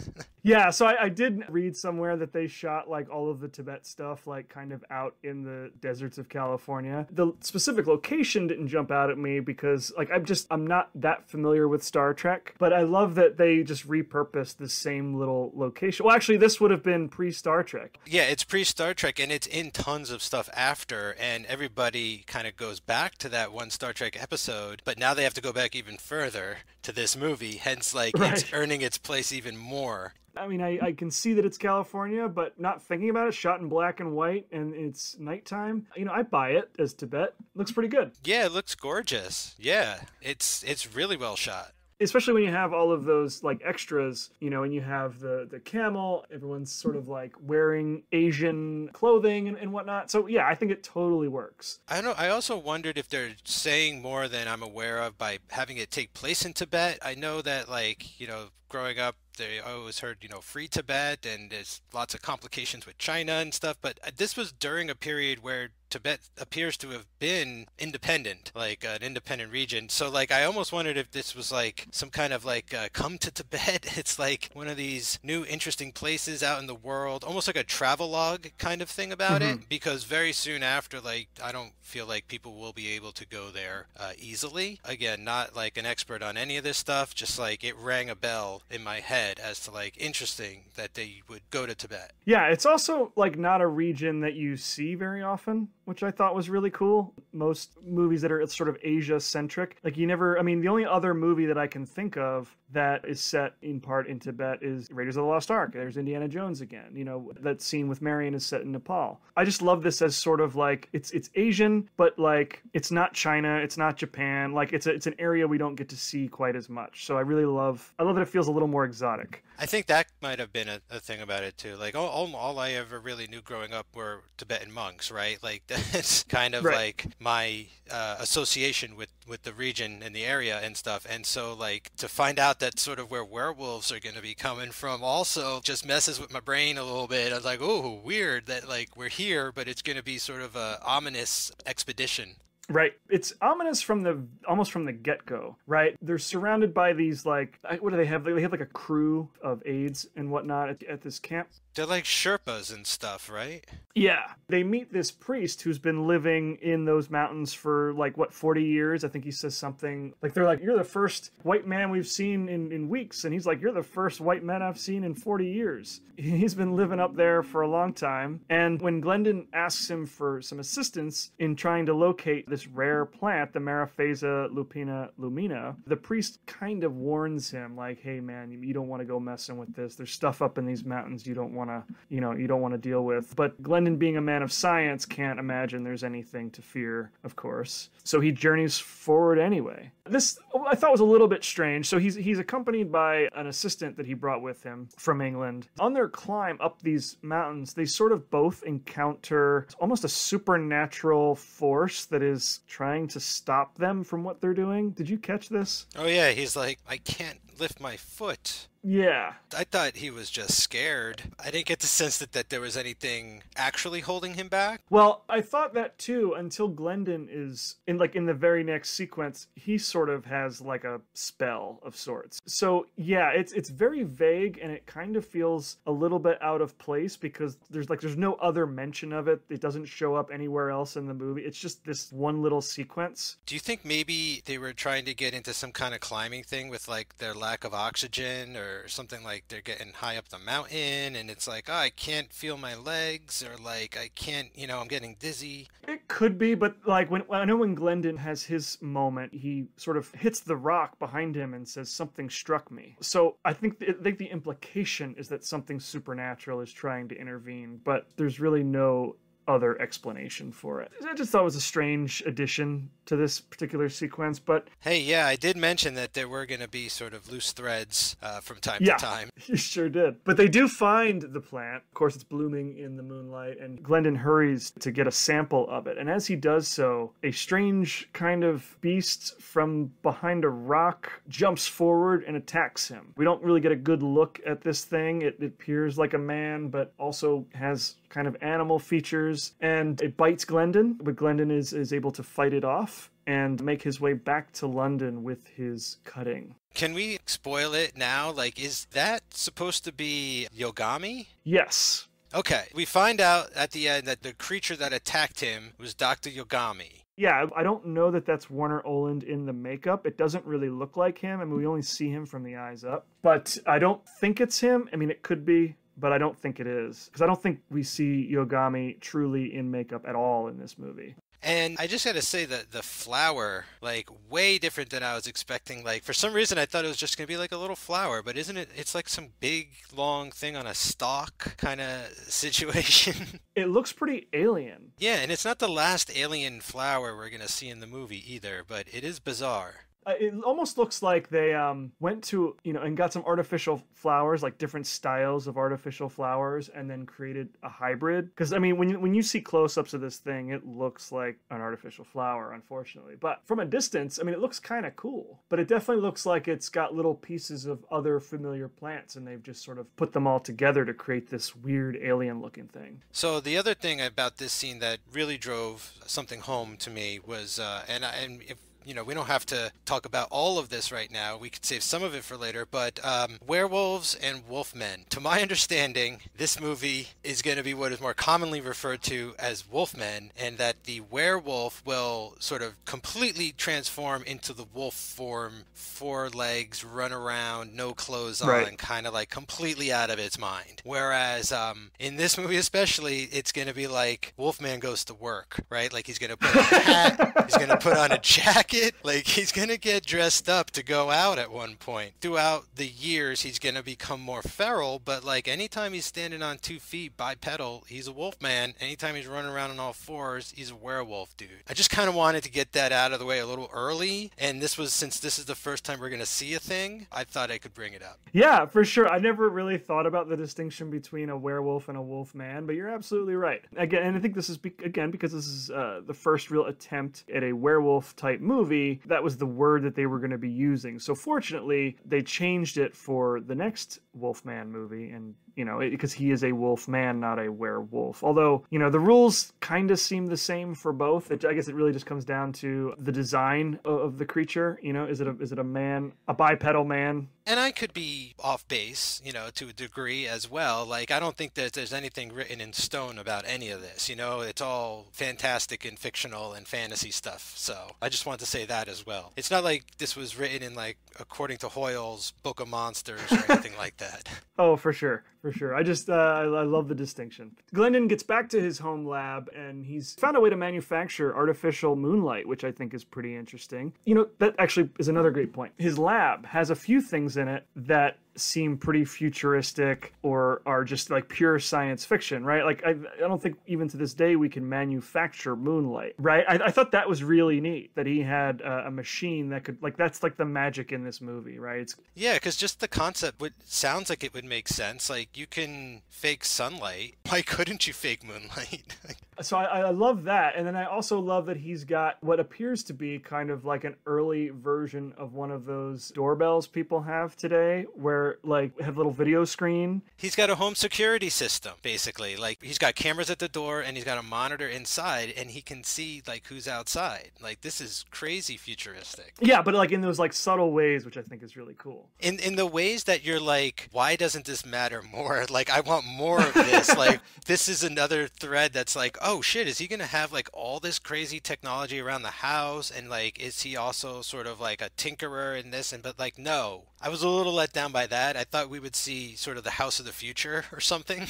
Yeah, so I, I did read somewhere that they shot, like, all of the Tibet stuff, like, kind of out in the deserts of California. The specific location didn't jump out at me because, like, I'm just, I'm not that familiar with Star Trek, but I love that they just repurposed the same little location. Well, actually, this would have been pre-Star Trek. Yeah, it's pre-Star Trek, and it's in tons of stuff after, and everybody kind of goes back to that one Star Trek episode, but now they have to go back even further to this movie, hence, like, right. It's earning its place even more. I mean, I, I can see that it's California, but not thinking about it, shot in black and white, and it's nighttime. You know, I buy it as Tibet. Looks pretty good. Yeah, it looks gorgeous. Yeah, it's it's really well shot. Especially when you have all of those, like, extras, you know, and you have the, the camel, everyone's sort of, like, wearing Asian clothing and, and whatnot. So, yeah, I think it totally works. I know. I also wondered if they're saying more than I'm aware of by having it take place in Tibet. I know that, like, you know, growing up, they always heard, you know, free Tibet, and there's lots of complications with China and stuff. But this was during a period where Tibet appears to have been independent, like an independent region. So, like, I almost wondered if this was, like, some kind of, like, uh, come to Tibet. It's, like, one of these new interesting places out in the world, almost like a travelogue kind of thing about mm-hmm. it. Because very soon after, like, I don't feel like people will be able to go there uh, easily. Again, not, like, an expert on any of this stuff. Just, like, it rang a bell in my head as to, like, interesting that they would go to Tibet. Yeah, it's also, like, not a region that you see very often, which I thought was really cool. Most movies that are sort of Asia-centric, like, you never, I mean, the only other movie that I can think of that is set in part in Tibet is Raiders of the Lost Ark. There's Indiana Jones again. You know, that scene with Marion is set in Nepal. I just love this as sort of, like, it's it's Asian, but, like, it's not China, it's not Japan. Like, it's a, it's an area we don't get to see quite as much. So I really love, I love that it feels a little more exotic. I think that might have been a, a thing about it, too. Like, all, all I ever really knew growing up were Tibetan monks, right? Like, that's kind of right. like my uh, association with, with the region and the area and stuff. And so, like, to find out that's sort of where werewolves are going to be coming from also just messes with my brain a little bit. I was like, oh, weird that, like, we're here, but it's going to be sort of a ominous expedition. Right. It's ominous from the, almost from the get-go, right? They're surrounded by these, like, what do they have? They have, like, a crew of aides and whatnot at, at this camp. They're like Sherpas and stuff, right? Yeah. They meet this priest who's been living in those mountains for, like, what, forty years? I think he says something like, they're like, you're the first white man we've seen in, in weeks. And he's like, you're the first white man I've seen in forty years. He's been living up there for a long time. And when Glendon asks him for some assistance in trying to locate this rare plant, the Mariphasa lupina lumina, the priest kind of warns him, like, hey, man, you don't want to go messing with this. There's stuff up in these mountains you don't want to, you know, you don't want to deal with. But Glendon, being a man of science, can't imagine there's anything to fear, of course. So he journeys forward anyway. This I thought was a little bit strange. So he's he's accompanied by an assistant that he brought with him from England. On their climb up these mountains, they sort of both encounter almost a supernatural force that is trying to stop them from what they're doing. Did you catch this? Oh yeah, he's like, I can't lift my foot. Yeah. I thought he was just scared. I didn't get the sense that, that there was anything actually holding him back. Well, I thought that too, until Glendon is in, like, in the very next sequence, he sort of has, like, a spell of sorts. So yeah, it's it's very vague, and it kind of feels a little bit out of place because there's, like, there's no other mention of it. It doesn't show up anywhere else in the movie. It's just this one little sequence. Do you think maybe they were trying to get into some kind of climbing thing with, like, their lack of oxygen, or or something? Like, they're getting high up the mountain and it's like, oh, I can't feel my legs, or like, I can't, you know, I'm getting dizzy. It could be, but like, when I know when Glendon has his moment, he sort of hits the rock behind him and says, something struck me. So I think, th I think the implication is that something supernatural is trying to intervene, but there's really no other explanation for it. I just thought it was a strange addition to this particular sequence, but... Hey, yeah, I did mention that there were going to be sort of loose threads uh, from time yeah, to time. You sure did. But they do find the plant. Of course, it's blooming in the moonlight, and Glendon hurries to get a sample of it. And as he does so, a strange kind of beast from behind a rock jumps forward and attacks him. We don't really get a good look at this thing. It, it appears like a man, but also has kind of animal features, and it bites Glendon, but Glendon is, is able to fight it off and make his way back to London with his cutting. Can we spoil it now? Like, is that supposed to be Yogami? Yes. Okay. We find out at the end that the creature that attacked him was Doctor Yogami. Yeah, I don't know that that's Warner Oland in the makeup. It doesn't really look like him. I mean, we only see him from the eyes up. But I don't think it's him. I mean, it could be, but I don't think it is. Because I don't think we see Yogami truly in makeup at all in this movie. And I just got to say that the flower, like, way different than I was expecting. Like, for some reason, I thought it was just going to be like a little flower, but isn't it? It's like some big, long thing on a stalk kind of situation. It looks pretty alien. Yeah, and it's not the last alien flower we're going to see in the movie either, but it is bizarre. Uh, it almost looks like they um, went to, you know, and got some artificial flowers, like different styles of artificial flowers, and then created a hybrid. Because, I mean, when you, when you see close-ups of this thing, it looks like an artificial flower, unfortunately. But from a distance, I mean, it looks kind of cool. But it definitely looks like it's got little pieces of other familiar plants, and they've just sort of put them all together to create this weird alien-looking thing. So the other thing about this scene that really drove something home to me was, uh, and, I, and if you know, we don't have to talk about all of this right now. We could save some of it for later, but um, werewolves and wolfmen. To my understanding, this movie is going to be what is more commonly referred to as wolfmen, and that the werewolf will sort of completely transform into the wolf form, four legs, run around, no clothes on, right, kind of like completely out of its mind. Whereas um, in this movie especially, it's going to be like Wolfman goes to work, right? Like he's going to put on a hat, he's going to put on a jacket. Like, he's going to get dressed up to go out at one point. Throughout the years, he's going to become more feral, but, like, anytime he's standing on two feet, bipedal, he's a wolf man. Anytime he's running around on all fours, he's a werewolf, dude. I just kind of wanted to get that out of the way a little early, and this was, since this is the first time we're going to see a thing, I thought I could bring it up. Yeah, for sure. I never really thought about the distinction between a werewolf and a wolf man, but you're absolutely right. Again, and I think this is, be again, because this is uh, the first real attempt at a werewolf-type movie. Movie, that was the word that they were going to be using. So fortunately, they changed it for the next Wolfman movie, and you know, because he is a wolf man, not a werewolf. Although, you know, the rules kind of seem the same for both. It, I guess it really just comes down to the design of, of the creature. You know, is it a, is it a man, a bipedal man? And I could be off base, you know, to a degree as well. Like, I don't think that there's anything written in stone about any of this. You know, it's all fantastic and fictional and fantasy stuff. So I just want to say that as well. It's not like this was written in, like, according to Hoyle's Book of Monsters or anything like that. Oh, for sure. For sure. I just, uh, I, I love the distinction. Glendon gets back to his home lab, and he's found a way to manufacture artificial moonlight, which I think is pretty interesting. You know, that actually is another great point. His lab has a few things in it that seem pretty futuristic or are just like pure science fiction, right? Like, I, I don't think even to this day we can manufacture moonlight, right? I, I thought that was really neat that he had a, a machine that could, like, that's like the magic in this movie, right? It's... Yeah, because just the concept would, sounds like it would make sense. Like, you can fake sunlight. Why couldn't you fake moonlight? So I, I love that. And then I also love that he's got what appears to be kind of like an early version of one of those doorbells people have today where like have a little video screen. He's got a home security system, basically. Like he's got cameras at the door and he's got a monitor inside and he can see like who's outside. Like this is crazy futuristic. Yeah, but like in those like subtle ways, which I think is really cool. In, in the ways that you're like, why doesn't this matter more? Like I want more of this. Like this is another thread that's like, oh shit, is he going to have like all this crazy technology around the house? And like, is he also sort of like a tinkerer in this? And but like, no, I was a little let down by that. I thought we would see sort of the House of the Future or something.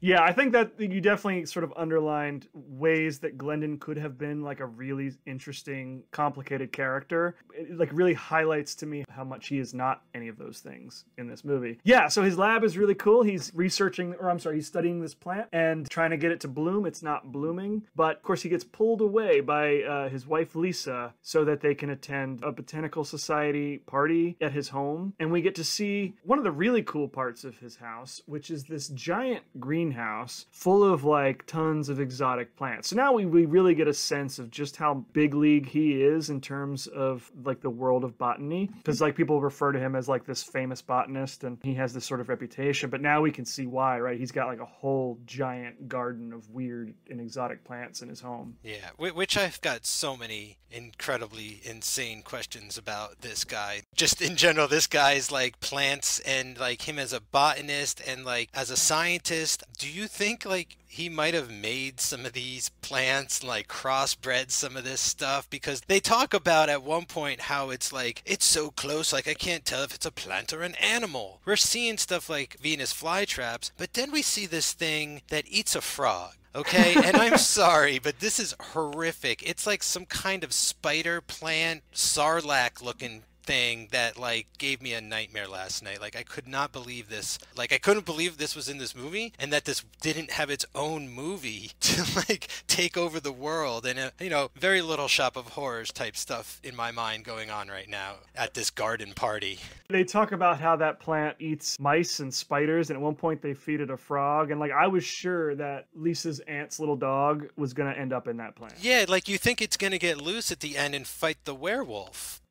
Yeah, I think that you definitely sort of underlined ways that Glendon could have been like a really interesting, complicated character. It like really highlights to me how much he is not any of those things in this movie. Yeah, so his lab is really cool. He's researching, or I'm sorry, he's studying this plant and trying to get it to bloom. It's not blooming. But of course he gets pulled away by uh, his wife, Lisa, so that they can attend a botanical society party at his home. And we get to see one of the really cool parts of his house, which is this giant greenhouse full of like tons of exotic plants. So now we, we really get a sense of just how big league he is in terms of like the world of botany, because like people refer to him as like this famous botanist and he has this sort of reputation. But now we can see why, right? He's got like a whole giant garden of weird and exotic plants in his home. Yeah, which I've got so many incredibly insane questions about this guy. Just in general, this guy. Guys like plants and like him as a botanist and like as a scientist. Do you think like he might have made some of these plants, like crossbred some of this stuff? Because they talk about at one point how it's like, it's so close, like I can't tell if it's a plant or an animal. We're seeing stuff like Venus flytraps, but then we see this thing that eats a frog. Okay, and I'm sorry, but this is horrific. It's like some kind of spider plant, sarlacc looking thing that like gave me a nightmare last night. Like I could not believe this. Like I couldn't believe this was in this movie and that this didn't have its own movie to like take over the world. And uh, you know, very Little Shop of Horrors type stuff in my mind going on right now at this garden party. They talk about how that plant eats mice and spiders, and at one point they feed it a frog, and like I was sure that Lisa's aunt's little dog was gonna end up in that plant. Yeah, like you think it's gonna get loose at the end and fight the werewolf.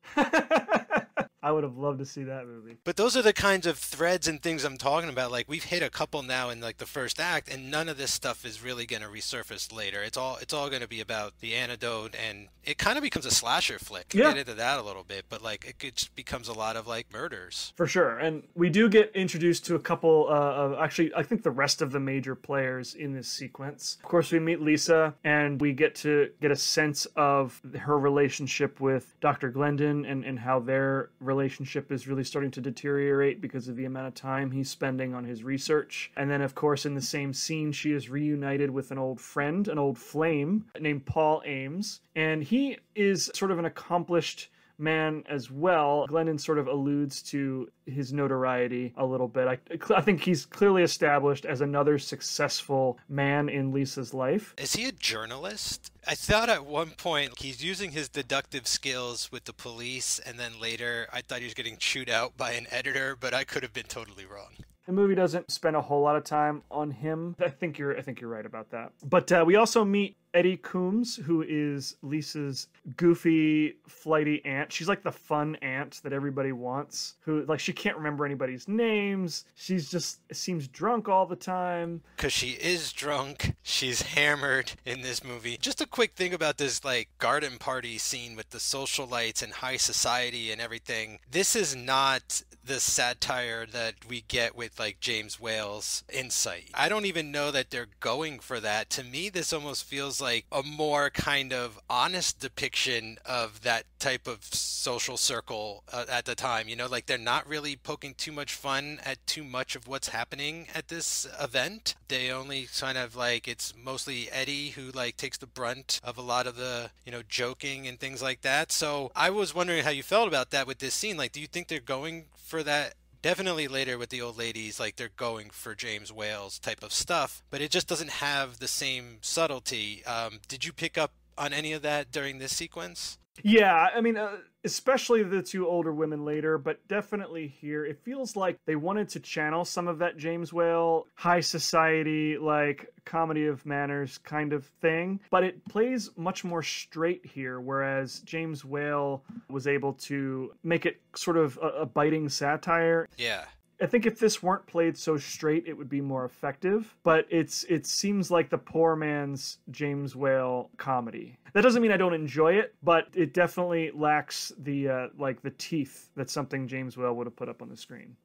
I would have loved to see that movie. But those are the kinds of threads and things I'm talking about. Like we've hit a couple now in like the first act, and none of this stuff is really going to resurface later. It's all it's all going to be about the antidote, and it kind of becomes a slasher flick. Yeah. Get into that a little bit, but like it, it just becomes a lot of like murders. For sure. And we do get introduced to a couple uh, of actually I think the rest of the major players in this sequence. Of course we meet Lisa, and we get to get a sense of her relationship with Doctor Glendon and, and how they're relationship is really starting to deteriorate because of the amount of time he's spending on his research. And then, of course, in the same scene, she is reunited with an old friend, an old flame named Paul Ames. And he is sort of an accomplished man as well. Glendon sort of alludes to his notoriety a little bit. I, I think he's clearly established as another successful man in Lisa's life. Is he a journalist? I thought at one point he's using his deductive skills with the police, and then later I thought he was getting chewed out by an editor, but I could have been totally wrong. The movie doesn't spend a whole lot of time on him. I think you're I think you're right about that. But uh, we also meet Eddie Coombs, who is Lisa's goofy, flighty aunt. She's like the fun aunt that everybody wants, who like she can't remember anybody's names. She's just seems drunk all the time. Because she is drunk. She's hammered in this movie. Just a quick thing about this like garden party scene with the social lights and high society and everything. This is not the satire that we get with like James Whale's Insight. I don't even know that they're going for that. To me, this almost feels like a more kind of honest depiction of that type of social circle uh, at the time. You know, like they're not really poking too much fun at too much of what's happening at this event. They only kind of like, it's mostly Eddie who like takes the brunt of a lot of the, you know, joking and things like that. So I was wondering how you felt about that with this scene. Like, do you think they're going for that? Definitely later with the old ladies, like they're going for James Whale's type of stuff, but it just doesn't have the same subtlety. Um, did you pick up on any of that during this sequence? Yeah, I mean, uh, especially the two older women later, but definitely here, it feels like they wanted to channel some of that James Whale high society, like comedy of manners kind of thing, but it plays much more straight here, whereas James Whale was able to make it sort of a, a biting satire. Yeah. I think if this weren't played so straight, it would be more effective, but it's it seems like the poor man's James Whale comedy. That doesn't mean I don't enjoy it, but it definitely lacks the uh, like the teeth that something James Whale would have put up on the screen.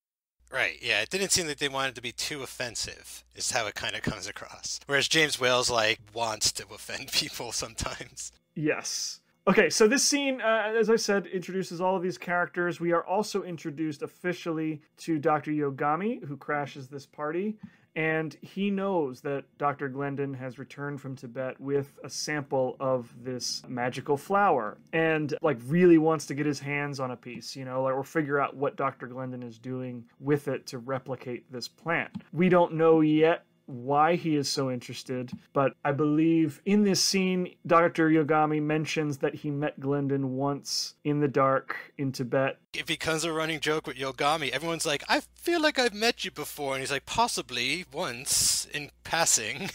Right, yeah, it didn't seem that they wanted to be too offensive, is how it kind of comes across. Whereas James Whale's like wants to offend people sometimes. Yes. Okay, so this scene, uh, as I said, introduces all of these characters. We are also introduced officially to Doctor Yogami, who crashes this party. And he knows that Doctor Glendon has returned from Tibet with a sample of this magical flower and, like, really wants to get his hands on a piece, you know, like, or figure out what Doctor Glendon is doing with it to replicate this plant. We don't know yet why he is so interested, but I believe in this scene, Doctor Yogami mentions that he met Glendon once in the dark in Tibet. It becomes a running joke with Yogami. Everyone's like, I feel like I've met you before. And he's like, possibly once in passing.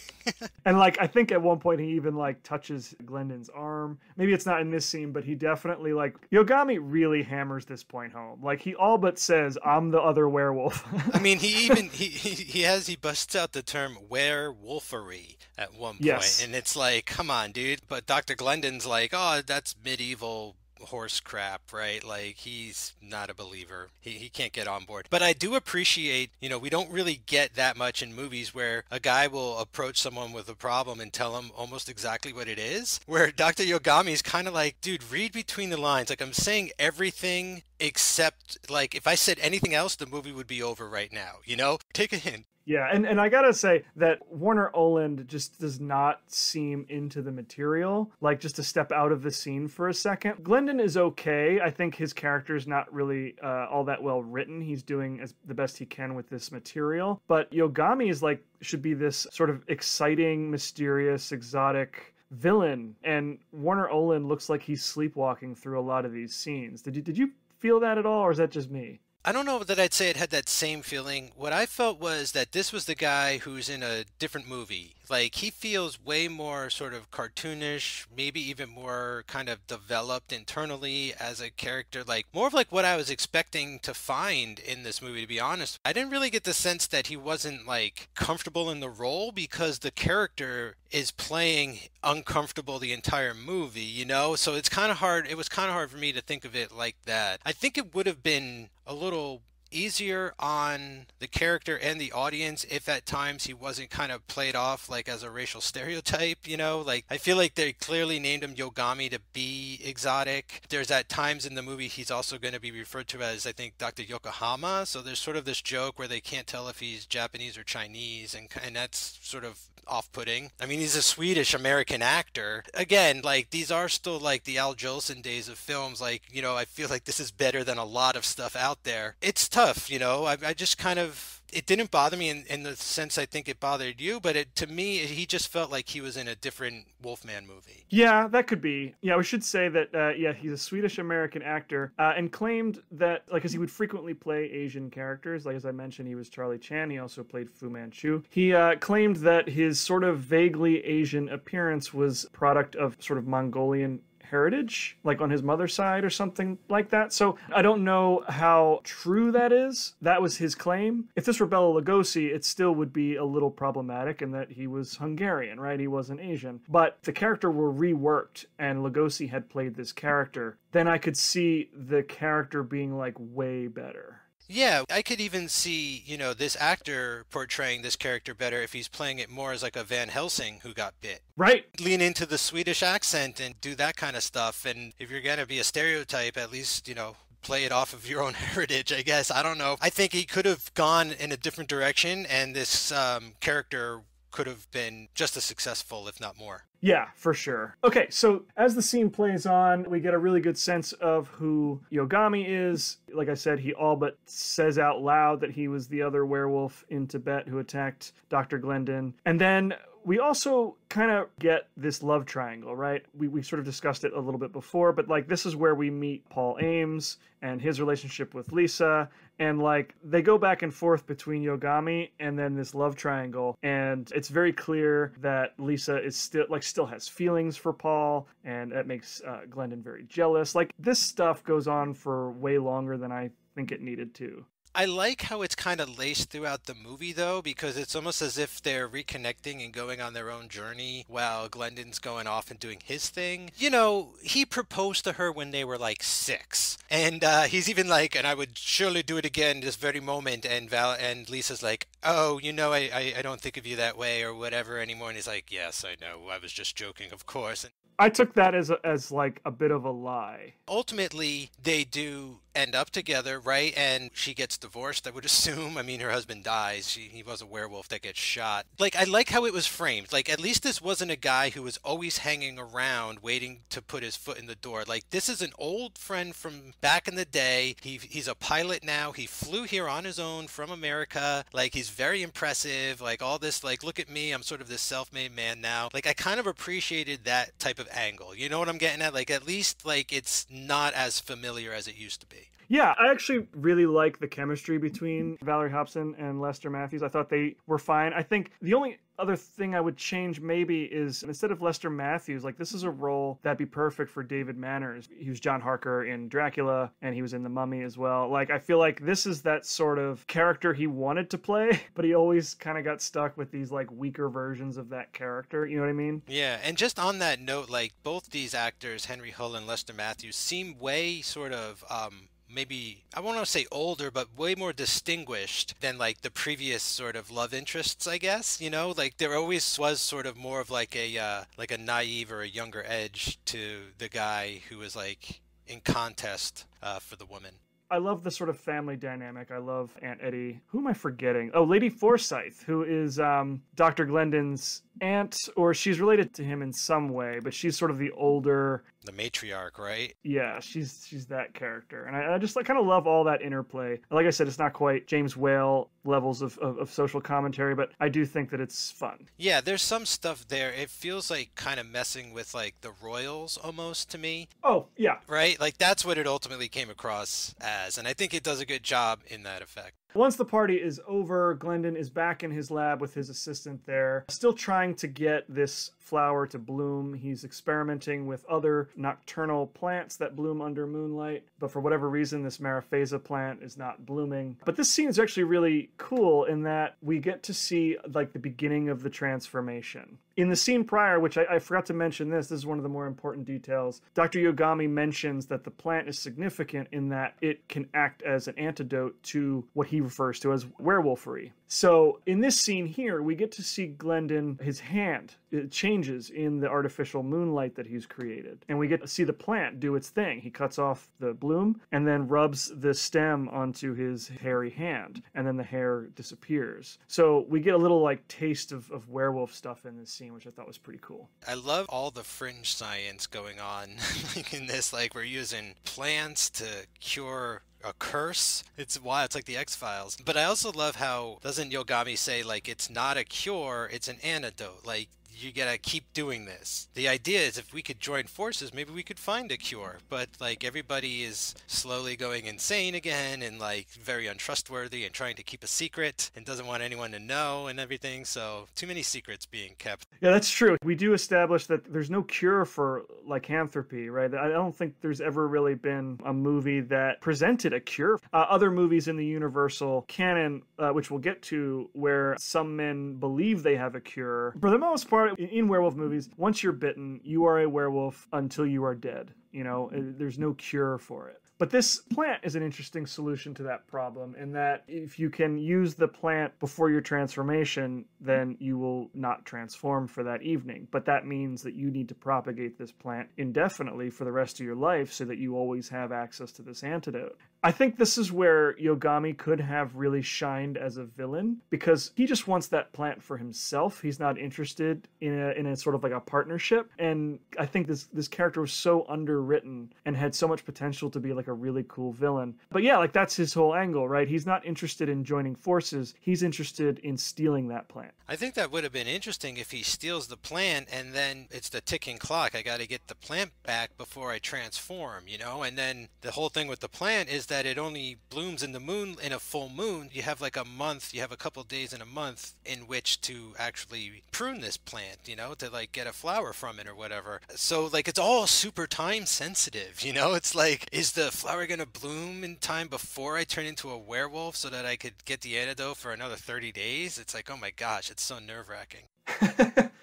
And, like, I think at one point he even, like, touches Glendon's arm. Maybe it's not in this scene, but he definitely, like, Yogami really hammers this point home. Like, he all but says, I'm the other werewolf. I mean, he even, he, he, he has, he busts out the term werewolfery at one point. Yes. And it's like, come on, dude. But Doctor Glendon's like, oh, that's medieval horse crap, right? Like, he's not a believer. He, he can't get on board. But I do appreciate, you know, we don't really get that much in movies where a guy will approach someone with a problem and tell them almost exactly what it is, where Doctor Yogami is kind of like, dude, read between the lines. Like, I'm saying everything except, like, if I said anything else, the movie would be over right now, you know? Take a hint. Yeah, and, and I gotta say that Warner Oland just does not seem into the material. Like, just to step out of the scene for a second. Glendon is okay. I think his character's not really uh, all that well written. He's doing as the best he can with this material. But Yogami is like, should be this sort of exciting, mysterious, exotic villain. And Warner Oland looks like he's sleepwalking through a lot of these scenes. Did you, did you feel that at all, or is that just me? I don't know that I'd say it had that same feeling. What I felt was that this was the guy who's in a different movie. Like, he feels way more sort of cartoonish, maybe even more kind of developed internally as a character, like more of like what I was expecting to find in this movie, to be honest. I didn't really get the sense that he wasn't like comfortable in the role, because the character is playing uncomfortable the entire movie, you know? So it's kind of hard. It was kind of hard for me to think of it like that. I think it would have been a little easier on the character and the audience if at times he wasn't kind of played off like as a racial stereotype, you know? Like, I feel like they clearly named him Yogami to be exotic. There's at times in the movie he's also going to be referred to as, I think, Doctor Yokohama. So there's sort of this joke where they can't tell if he's Japanese or Chinese, and, and that's sort of off-putting. I mean, he's a Swedish-American actor. Again, like, these are still like the Al Jolson days of films. Like, you know, I feel like this is better than a lot of stuff out there. It's tough, you know. I, I just kind of, it didn't bother me in, in the sense I think it bothered you, but it, to me, he just felt like he was in a different Wolfman movie. Yeah, that could be. Yeah, we should say that, uh, yeah, he's a Swedish-American actor uh, and claimed that, like, as he would frequently play Asian characters, like, as I mentioned, he was Charlie Chan. He also played Fu Manchu. He uh, claimed that his sort of vaguely Asian appearance was product of sort of Mongolian heritage, like on his mother's side or something like that. So I don't know how true that is. That was his claim. If this were Bela Lugosi, it still would be a little problematic in that he was Hungarian, right? He wasn't Asian. But the character were reworked and Lugosi had played this character, then I could see the character being like way better. Yeah, I could even see, you know, this actor portraying this character better if he's playing it more as like a Van Helsing who got bit. Right. Lean into the Swedish accent and do that kind of stuff. And if you're going to be a stereotype, at least, you know, play it off of your own heritage, I guess. I don't know. I think he could have gone in a different direction, and this um, character could have been just as successful, if not more. Yeah, for sure. Okay, so as the scene plays on, we get a really good sense of who Yogami is. Like I said, he all but says out loud that he was the other werewolf in Tibet who attacked Doctor Glendon. And then we also kind of get this love triangle, right? We, we sort of discussed it a little bit before, but like this is where we meet Paul Ames and his relationship with Lisa. And like they go back and forth between Yogami and then this love triangle. And it's very clear that Lisa is still like still has feelings for Paul, and that makes uh, Glendon very jealous. Like this stuff goes on for way longer than I think it needed to. I like how it's kind of laced throughout the movie, though, because it's almost as if they're reconnecting and going on their own journey while Glendon's going off and doing his thing. You know, he proposed to her when they were like six. And uh, he's even like, and I would surely do it again this very moment. And Val and Lisa's like, oh, you know, I, I, I don't think of you that way or whatever anymore. And he's like, yes, I know. I was just joking, of course. And I took that as, a, as like a bit of a lie. Ultimately, they do end up together, right? And she gets divorced, I would assume. I mean, her husband dies. She, he was a werewolf that gets shot. Like, I like how it was framed. Like, at least this wasn't a guy who was always hanging around waiting to put his foot in the door. Like, this is an old friend from back in the day. He, he's a pilot now. He flew here on his own from America. Like, he's very impressive. Like, all this, like, look at me. I'm sort of this self-made man now. Like, I kind of appreciated that type of angle. You know what I'm getting at? Like, at least, like, it's not as familiar as it used to be. Yeah, I actually really like the chemistry between Valerie Hobson and Lester Matthews. I thought they were fine. I think the only other thing I would change maybe is instead of Lester Matthews, like, this is a role that'd be perfect for David Manners. He was John Harker in Dracula, and he was in The Mummy as well. Like, I feel like this is that sort of character he wanted to play, but he always kind of got stuck with these, like, weaker versions of that character. You know what I mean? Yeah, and just on that note, like, both these actors, Henry Hull and Lester Matthews, seem way sort of... um maybe, I won't want to say older, but way more distinguished than, like, the previous sort of love interests, I guess, you know? Like, there always was sort of more of, like, a uh, like a naive or a younger edge to the guy who was, like, in contest uh, for the woman. I love the sort of family dynamic. I love Aunt Eddie. Who am I forgetting? Oh, Lady Forsyth, who is um, Doctor Glendon's aunt, or she's related to him in some way, but she's sort of the older... the matriarch, right? Yeah, she's she's that character. And I, I just like, kind of love all that interplay. Like I said, it's not quite James Whale levels of, of, of social commentary, but I do think that it's fun. Yeah, there's some stuff there. It feels like kind of messing with, like, the royals almost to me. Oh, yeah. Right? Like, that's what it ultimately came across as. And I think it does a good job in that effect. Once the party is over, Glendon is back in his lab with his assistant there, still trying to get this flower to bloom. He's experimenting with other nocturnal plants that bloom under moonlight, but for whatever reason, this Mariphasa plant is not blooming. But this scene is actually really cool in that we get to see, like, the beginning of the transformation. In the scene prior, which I, I forgot to mention this, this is one of the more important details, Doctor Yogami mentions that the plant is significant in that it can act as an antidote to what he refers to as werewolfery. So in this scene here, we get to see Glendon, his hand, it changes in the artificial moonlight that he's created. And we get to see the plant do its thing. He cuts off the bloom and then rubs the stem onto his hairy hand. And then the hair disappears. So we get a little, like, taste of, of werewolf stuff in this scene, which I thought was pretty cool. I love all the fringe science going on like in this. Like, we're using plants to cure a curse. It's wild. It's like the X-Files. But I also love how, doesn't Yogami say, like, it's not a cure, it's an antidote. Like, you gotta keep doing this. The idea is if we could join forces, maybe we could find a cure. But, like, everybody is slowly going insane again and, like, very untrustworthy and trying to keep a secret and doesn't want anyone to know and everything. So too many secrets being kept. Yeah, that's true. We do establish that there's no cure for lycanthropy, right? I don't think there's ever really been a movie that presented a cure. Uh, other movies in the Universal canon, uh, which we'll get to, where some men believe they have a cure. For the most part, in werewolf movies, once you're bitten, you are a werewolf until you are dead. You know, there's no cure for it. But this plant is an interesting solution to that problem in that if you can use the plant before your transformation, then you will not transform for that evening. But that means that you need to propagate this plant indefinitely for the rest of your life so that you always have access to this antidote. I think this is where Yogami could have really shined as a villain because he just wants that plant for himself. He's not interested in a, in a sort of like a partnership. And I think this, this character was so underwritten and had so much potential to be like a really cool villain. But yeah, like that's his whole angle, right? He's not interested in joining forces. He's interested in stealing that plant. I think that would have been interesting if he steals the plant and then it's the ticking clock. I got to get the plant back before I transform, you know? And then the whole thing with the plant is that it only blooms in the moon, in a full moon. You have like a month, you have a couple days in a month in which to actually prune this plant, you know, to like get a flower from it or whatever. So like it's all super time sensitive, you know, it's like, is the flower going to bloom in time before I turn into a werewolf so that I could get the antidote for another thirty days? It's like, oh my gosh, it's so nerve wracking.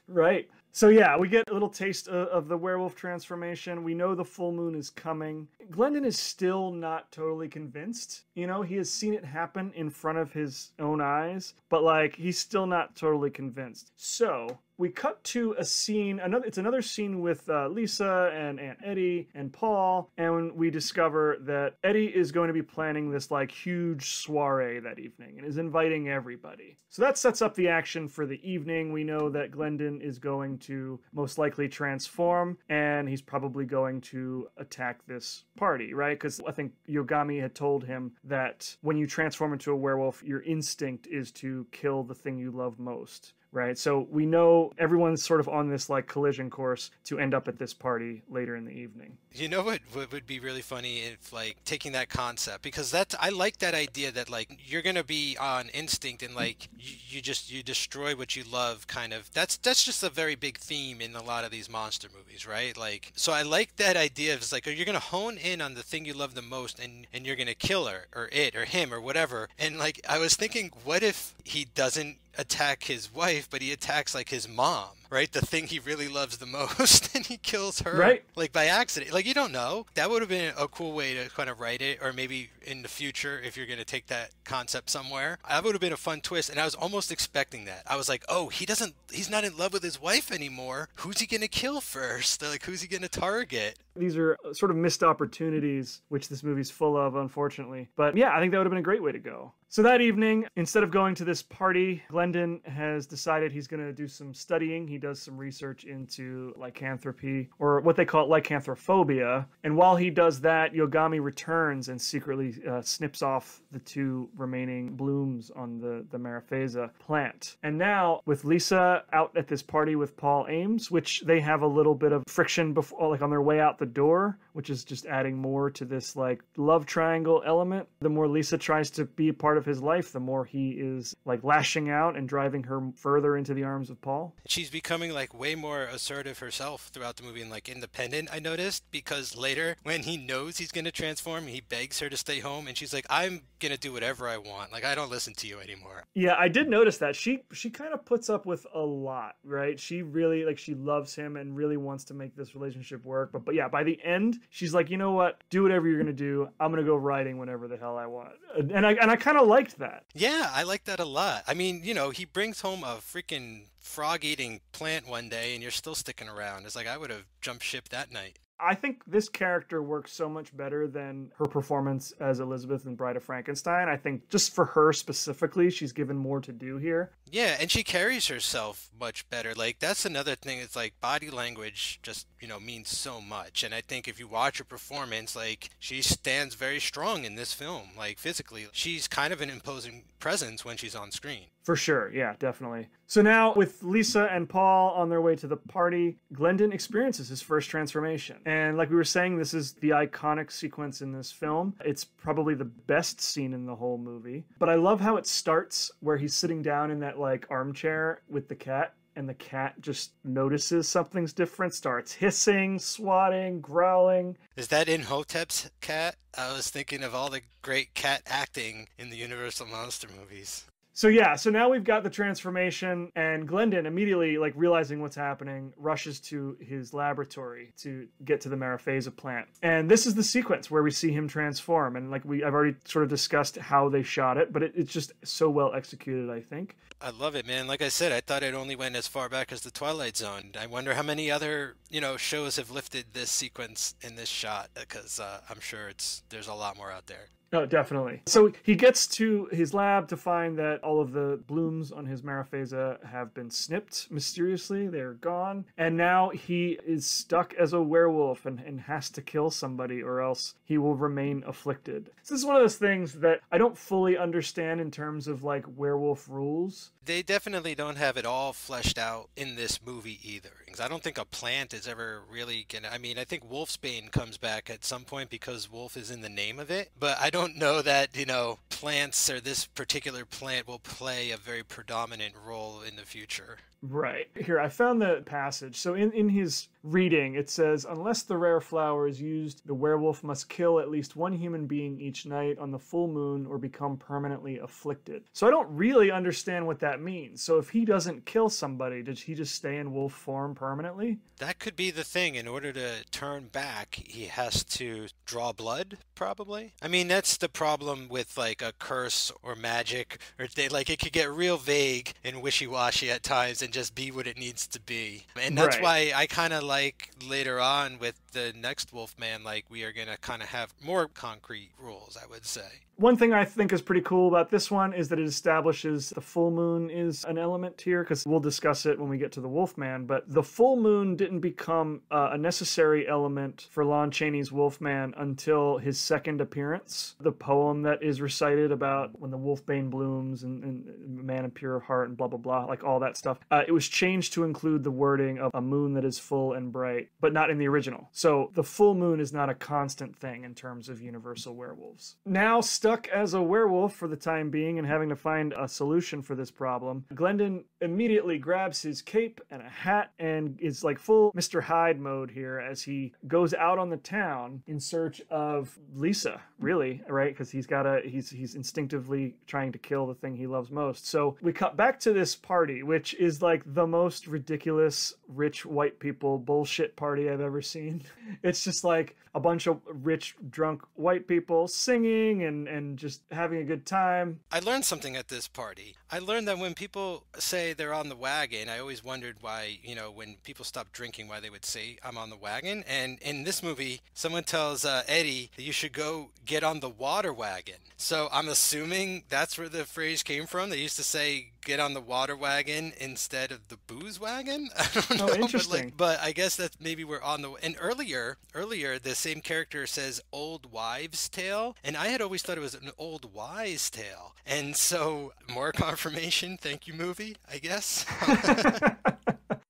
Right. So yeah, we get a little taste of, of the werewolf transformation. We know the full moon is coming. Glendon is still not totally convinced. You know, he has seen it happen in front of his own eyes, but like he's still not totally convinced. So we cut to a scene, another, it's another scene with uh, Lisa and Aunt Eddie and Paul, and we discover that Eddie is going to be planning this like huge soiree that evening and is inviting everybody. So that sets up the action for the evening. We know that Glendon is going to most likely transform, and he's probably going to attack this party, right? Because I think Yogami had told him that when you transform into a werewolf, your instinct is to kill the thing you love most. Right, so we know everyone's sort of on this like collision course to end up at this party later in the evening. You know what would be really funny if like taking that concept, because that's, I like that idea that like you're gonna be on instinct and like you, you just you destroy what you love, kind of. That's that's just a very big theme in a lot of these monster movies, right? Like, so I like that idea of it's like, are you gonna hone in on the thing you love the most, and and you're gonna kill her or it or him or whatever. And like I was thinking, what if he doesn't attack his wife, but he attacks like his mom, right? The thing he really loves the most, and he kills her, right? Like by accident. Like, you don't know. That would have been a cool way to kind of write it, or maybe in the future if you're going to take that concept somewhere. That would have been a fun twist, and I was almost expecting that. I was like, oh, he doesn't, he's not in love with his wife anymore. Who's he going to kill first? Like, who's he going to target? These are sort of missed opportunities, which this movie's full of, unfortunately. But yeah, I think that would have been a great way to go. So that evening, instead of going to this party, Glendon has decided he's going to do some studying. He does some research into lycanthropy, or what they call lycanthrophobia. And while he does that, Yogami returns and secretly uh, snips off the two remaining blooms on the, the Mariphasa plant. And now, with Lisa out at this party with Paul Ames, which they have a little bit of friction before, like on their way out the door, which is just adding more to this like love triangle element. The more Lisa tries to be a part of his life, the more he is like lashing out and driving her further into the arms of Paul. She's becoming like way more assertive herself throughout the movie and like independent, I noticed, because later when he knows he's going to transform, he begs her to stay home, and she's like, I'm going to do whatever I want. Like, I don't listen to you anymore. Yeah, I did notice that. She she kind of puts up with a lot, right? She really like, she loves him and really wants to make this relationship work. But, but yeah, by the end, she's like, you know what? Do whatever you're going to do. I'm going to go riding whenever the hell I want. And I, and I kind of liked that. Yeah, I like that a lot. I mean, you know, he brings home a freaking frog-eating plant one day, and you're still sticking around. It's like, I would have jumped ship that night. I think this character works so much better than her performance as Elizabeth in Bride of Frankenstein. I think just for her specifically, she's given more to do here. Yeah, and she carries herself much better. Like, that's another thing. It's like body language just, you know, means so much. And I think if you watch her performance, like, she stands very strong in this film. Like, physically, she's kind of an imposing presence when she's on screen. For sure. Yeah, definitely. So now with Lisa and Paul on their way to the party, Glendon experiences his first transformation. And like we were saying, this is the iconic sequence in this film. It's probably the best scene in the whole movie. But I love how it starts where he's sitting down in that like armchair with the cat, and the cat just notices something's different, starts hissing, swatting, growling. Is that Imhotep's cat? I was thinking of all the great cat acting in the Universal Monster movies. So yeah, so now we've got the transformation, and Glendon immediately, like realizing what's happening, rushes to his laboratory to get to the Mariphasa plant. And this is the sequence where we see him transform. And like we, I've already sort of discussed how they shot it, but it, it's just so well executed, I think. I love it, man. Like I said, I thought it only went as far back as The Twilight Zone. I wonder how many other, you know, shows have lifted this sequence in this shot, because uh, I'm sure it's there's a lot more out there. No, definitely. So he gets to his lab to find that all of the blooms on his Mariphasa have been snipped mysteriously. They're gone. And now he is stuck as a werewolf and, and has to kill somebody, or else he will remain afflicted. So this is one of those things that I don't fully understand in terms of like werewolf rules. They definitely don't have it all fleshed out in this movie either. Because I don't think a plant is ever really gonna, I mean, I think Wolfsbane comes back at some point because wolf is in the name of it, but I don't know that, you know, plants or this particular plant will play a very predominant role in the future. Right. Here, I found the passage. So in, in his reading, it says, unless the rare flower is used, the werewolf must kill at least one human being each night on the full moon or become permanently afflicted. So I don't really understand what that means. So if he doesn't kill somebody, does he just stay in wolf form permanently? That could be the thing. In order to turn back, he has to draw blood, probably. I mean, that's the problem with like a curse or magic, or they, like it could get real vague and wishy-washy at times and just be what it needs to be. And that's right. Why I kind of like later on with the next Wolfman, like we are going to kind of have more concrete rules, I would say. One thing I think is pretty cool about this one is that it establishes the full moon is an element here, because we'll discuss it when we get to the Wolfman, but the full moon didn't become uh, a necessary element for Lon Chaney's Wolfman until his second appearance. The poem that is recited about when the wolfbane blooms and, and man of pure heart and blah, blah, blah, like all that stuff. Uh, it was changed to include the wording of a moon that is full and bright, but not in the original. So the full moon is not a constant thing in terms of Universal Werewolves. Now, stuck as a werewolf for the time being and having to find a solution for this problem, Glendon immediately grabs his cape and a hat and is like full Mister Hyde mode here as he goes out on the town in search of Lisa, really, right? Because he's got a he's he's instinctively trying to kill the thing he loves most. So we cut back to this party, which is like the most ridiculous rich white people bullshit party I've ever seen. It's just like a bunch of rich drunk white people singing and and just having a good time. I learned something at this party. I learned that when people say they're on the wagon, I always wondered why, you know, when people stopped drinking, why they would say, I'm on the wagon. And in this movie, someone tells uh, Eddie that you should go get on the water wagon. So I'm assuming that's where the phrase came from. They used to say, get on the water wagon instead of the booze wagon. I don't know. Oh, interesting. But, like, but I guess that's maybe we're on the... And earlier, earlier, the same character says old wives' tale. And I had always thought it was an old wise tale. And so more confirmation. Thank you, movie, I guess.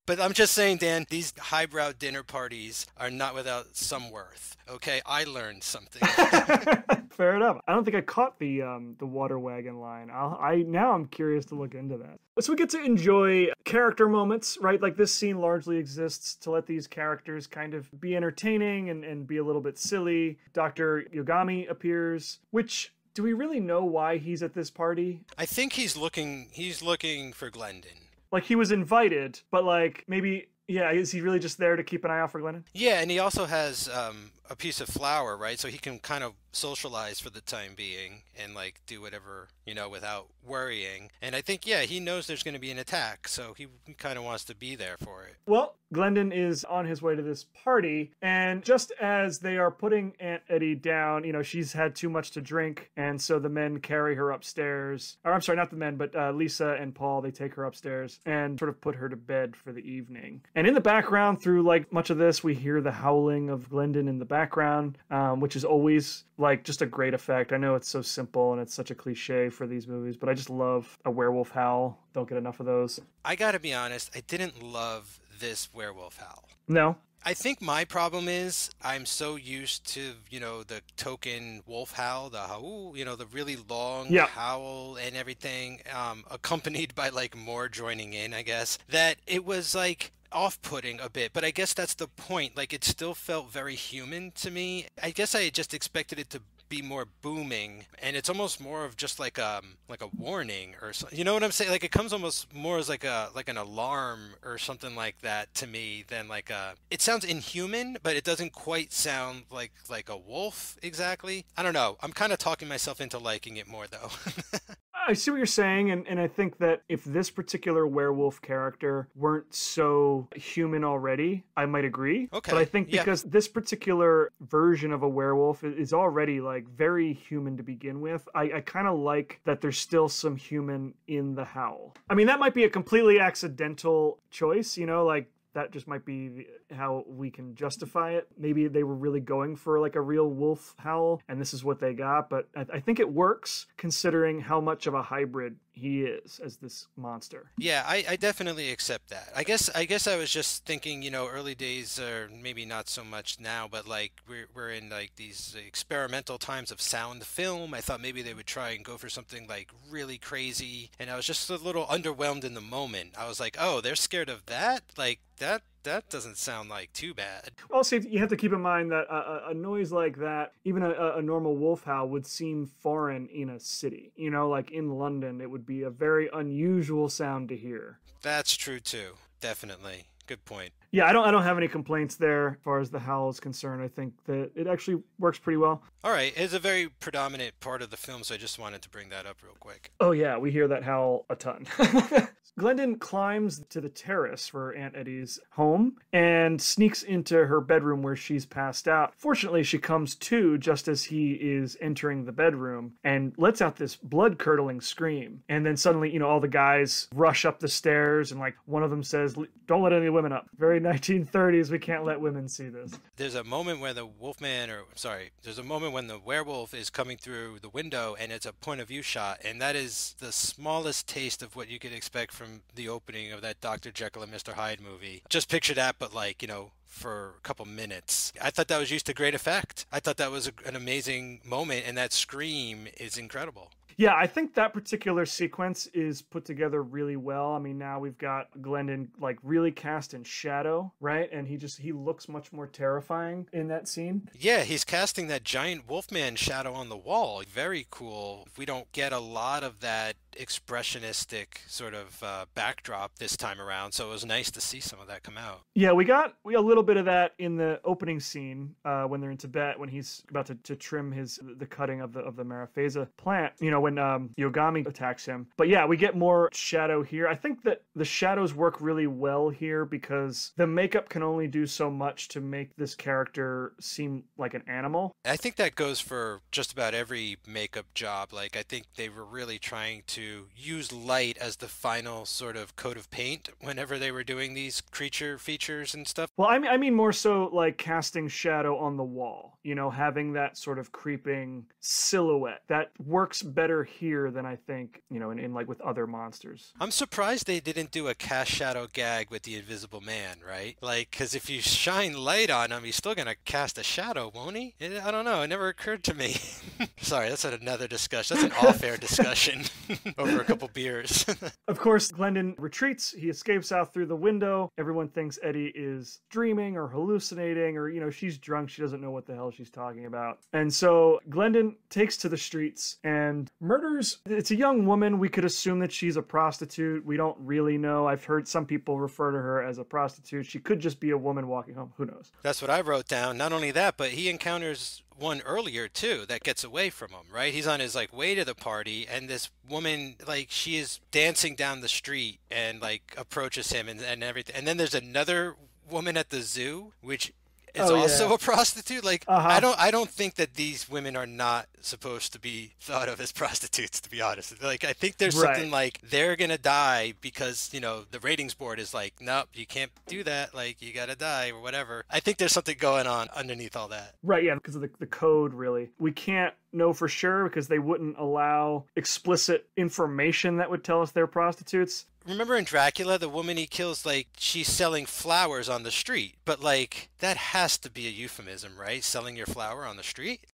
But I'm just saying, Dan, these highbrow dinner parties are not without some worth. Okay, I learned something. Fair enough. I don't think I caught the um, the water wagon line. I'll, I now I'm curious to look into that. So we get to enjoy character moments, right? Like this scene largely exists to let these characters kind of be entertaining and, and be a little bit silly. Doctor Yogami appears, which... Do we really know why he's at this party? I think he's looking he's looking for Glendon. Like he was invited, but like maybe, yeah, is he really just there to keep an eye out for Glendon? Yeah, and he also has um, a piece of flour, right? So he can kind of socialize for the time being and like do whatever, you know, without worrying. And I think, yeah, he knows there's going to be an attack, so he kind of wants to be there for it. Well, Glendon is on his way to this party, and just as they are putting Aunt Eddie down, you know, she's had too much to drink, and so the men carry her upstairs. Or I'm sorry, not the men, but uh, Lisa and Paul, they take her upstairs and sort of put her to bed for the evening. And in the background, through like much of this, we hear the howling of Glendon in the background, um, which is always like just a great effect. I know it's so simple and it's such a cliche for these movies, but I just love a werewolf howl. Don't get enough of those. I gotta be honest, I didn't love this werewolf howl. No. I think my problem is I'm so used to, you know, the token wolf howl, the howl, you know, the really long yeah. howl and everything, um, accompanied by like more joining in, I guess, that it was like off-putting a bit. But I guess that's the point. Like it still felt very human to me. I guess I just expected it to be more booming, and it's almost more of just like um like a warning or something. You know what I'm saying? Like it comes almost more as like a like an alarm or something like that to me than like a. It sounds inhuman, but it doesn't quite sound like like a wolf exactly. I don't know. I'm kind of talking myself into liking it more though. I see what you're saying, and, and I think that if this particular werewolf character weren't so human already, I might agree. Okay. But I think because yeah. this particular version of a werewolf is already like very human to begin with, I, I kind of like that there's still some human in the howl. I mean, that might be a completely accidental choice, you know, like that just might be how we can justify it. Maybe they were really going for like a real wolf howl and this is what they got. But I, I think it works considering how much of a hybrid he is as this monster. Yeah, I, I definitely accept that. I guess I guess I was just thinking, you know, early days, or maybe not so much now, but like we're we're in like these experimental times of sound film. I thought maybe they would try and go for something like really crazy, and I was just a little underwhelmed in the moment. I was like, oh, they're scared of that? Like that. That doesn't sound like too bad. Also, you have to keep in mind that a, a noise like that, even a, a normal wolf howl, would seem foreign in a city. You know, like in London, it would be a very unusual sound to hear. That's true too. Definitely. Good point. Yeah, I don't I don't have any complaints there as far as the howl is concerned. I think that it actually works pretty well. All right. It's a very predominant part of the film, so I just wanted to bring that up real quick. Oh, yeah. We hear that howl a ton. Glendon climbs to the terrace for Aunt Eddie's home and sneaks into her bedroom where she's passed out. Fortunately, she comes to just as he is entering the bedroom and lets out this blood-curdling scream. And then suddenly, you know, all the guys rush up the stairs and, like, one of them says, don't let any women up. Very nineteen thirties, we can't let women see this. There's a moment where the wolfman, or sorry, there's a moment when the werewolf is coming through the window and it's a point of view shot. And that is the smallest taste of what you could expect from the opening of that Doctor Jekyll and Mister Hyde movie. Just picture that, but like, you know, for a couple minutes. I thought that was used to great effect. I thought that was a, an amazing moment, and that scream is incredible. Yeah, I think that particular sequence is put together really well. I mean, now we've got Glendon like really cast in shadow, right? And he just, he looks much more terrifying in that scene. Yeah, he's casting that giant wolfman shadow on the wall. Very cool. We don't get a lot of that expressionistic sort of uh, backdrop this time around, so it was nice to see some of that come out. Yeah, we got we a little bit of that in the opening scene uh, when they're in Tibet, when he's about to, to trim his the cutting of the of the Mariphasa plant. You know, when um, Yogami attacks him. But yeah, we get more shadow here. I think that the shadows work really well here because the makeup can only do so much to make this character seem like an animal. I think that goes for just about every makeup job. Like, I think they were really trying to use light as the final sort of coat of paint whenever they were doing these creature features and stuff. Well, I mean, I mean more so like casting shadow on the wall, you know, having that sort of creeping silhouette that works better here than I think, you know, in, in like with other monsters. I'm surprised they didn't do a cast shadow gag with the Invisible Man, right? Like, because if you shine light on him, he's still going to cast a shadow, won't he? I don't know. It never occurred to me. Sorry, that's another discussion. That's an all-fair discussion. Over a couple beers. Of course, Glendon retreats. He escapes out through the window. Everyone thinks Eddie is dreaming or hallucinating, or, you know, she's drunk. She doesn't know what the hell she's talking about. And so Glendon takes to the streets and murders. It's a young woman. We could assume that she's a prostitute. We don't really know. I've heard some people refer to her as a prostitute. She could just be a woman walking home. Who knows? That's what I wrote down. Not only that, but he encounters one earlier too that gets away from him, right? He's on his like way to the party, and this woman, like, she is dancing down the street and like approaches him and, and everything. And then there's another woman at the zoo, which is oh, also yeah. a prostitute. Like, uh-huh. I don't I don't think that these women are not supposed to be thought of as prostitutes, to be honest. Like, I think there's right. something like they're gonna die because, you know, the ratings board is like, nope, you can't do that, like, you gotta die or whatever. I think there's something going on underneath all that. Right, yeah, because of the, the code, really. We can't know for sure because they wouldn't allow explicit information that would tell us they're prostitutes. Remember in Dracula, the woman he kills, like, she's selling flowers on the street. But, like, that has to be a euphemism, right? Selling your flower on the street?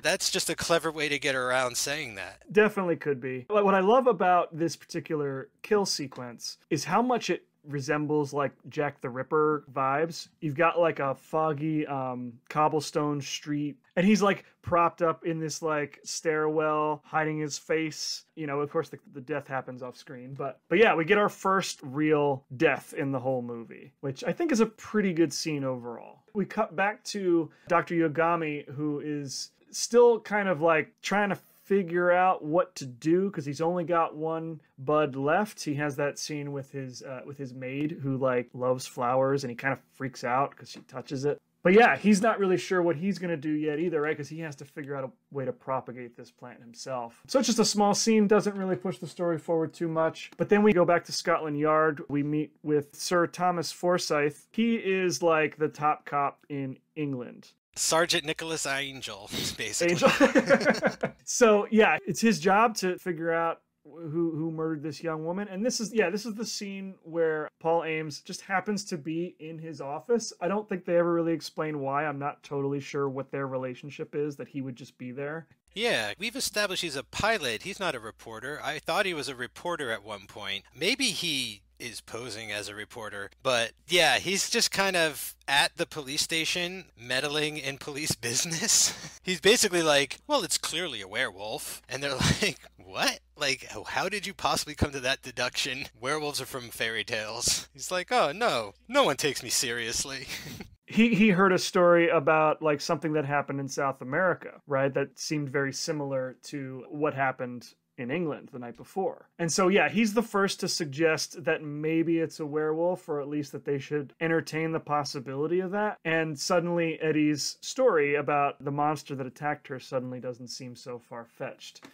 That's just a clever way to get around saying that. Definitely could be. But what I love about this particular kill sequence is how much it resembles like Jack the Ripper vibes. You've got like a foggy um cobblestone street, and he's like propped up in this like stairwell hiding his face. You know, of course the, the death happens off screen, but but yeah, we get our first real death in the whole movie, which I think is a pretty good scene overall. We cut back to Doctor Yogami, who is still kind of like trying to figure out what to do because he's only got one bud left. He has that scene with his uh, with his maid who like loves flowers, and he kind of freaks out because she touches it. But yeah, he's not really sure what he's going to do yet either, right? Because he has to figure out a way to propagate this plant himself. So it's just a small scene, doesn't really push the story forward too much. But then we go back to Scotland Yard. We meet with Sir Thomas Forsyth. He is like the top cop in England. Sergeant Nicholas Angel, basically. Angel. So yeah, it's his job to figure out who who murdered this young woman. And this is, yeah, this is the scene where Paul Ames just happens to be in his office. I don't think they ever really explain why. I'm not totally sure what their relationship is, that he would just be there. Yeah, we've established he's a pilot. He's not a reporter. I thought he was a reporter at one point. Maybe he is posing as a reporter, but yeah, he's just kind of at the police station meddling in police business. He's basically like, well, it's clearly a werewolf. And they're like, what? Like, how did you possibly come to that deduction? Werewolves are from fairy tales. He's like, oh, no, no one takes me seriously. He, he heard a story about, like, something that happened in South America, right? That seemed very similar to what happened in England the night before. And so, yeah, he's the first to suggest that maybe it's a werewolf, or at least that they should entertain the possibility of that. And suddenly Eddie's story about the monster that attacked her suddenly doesn't seem so far-fetched.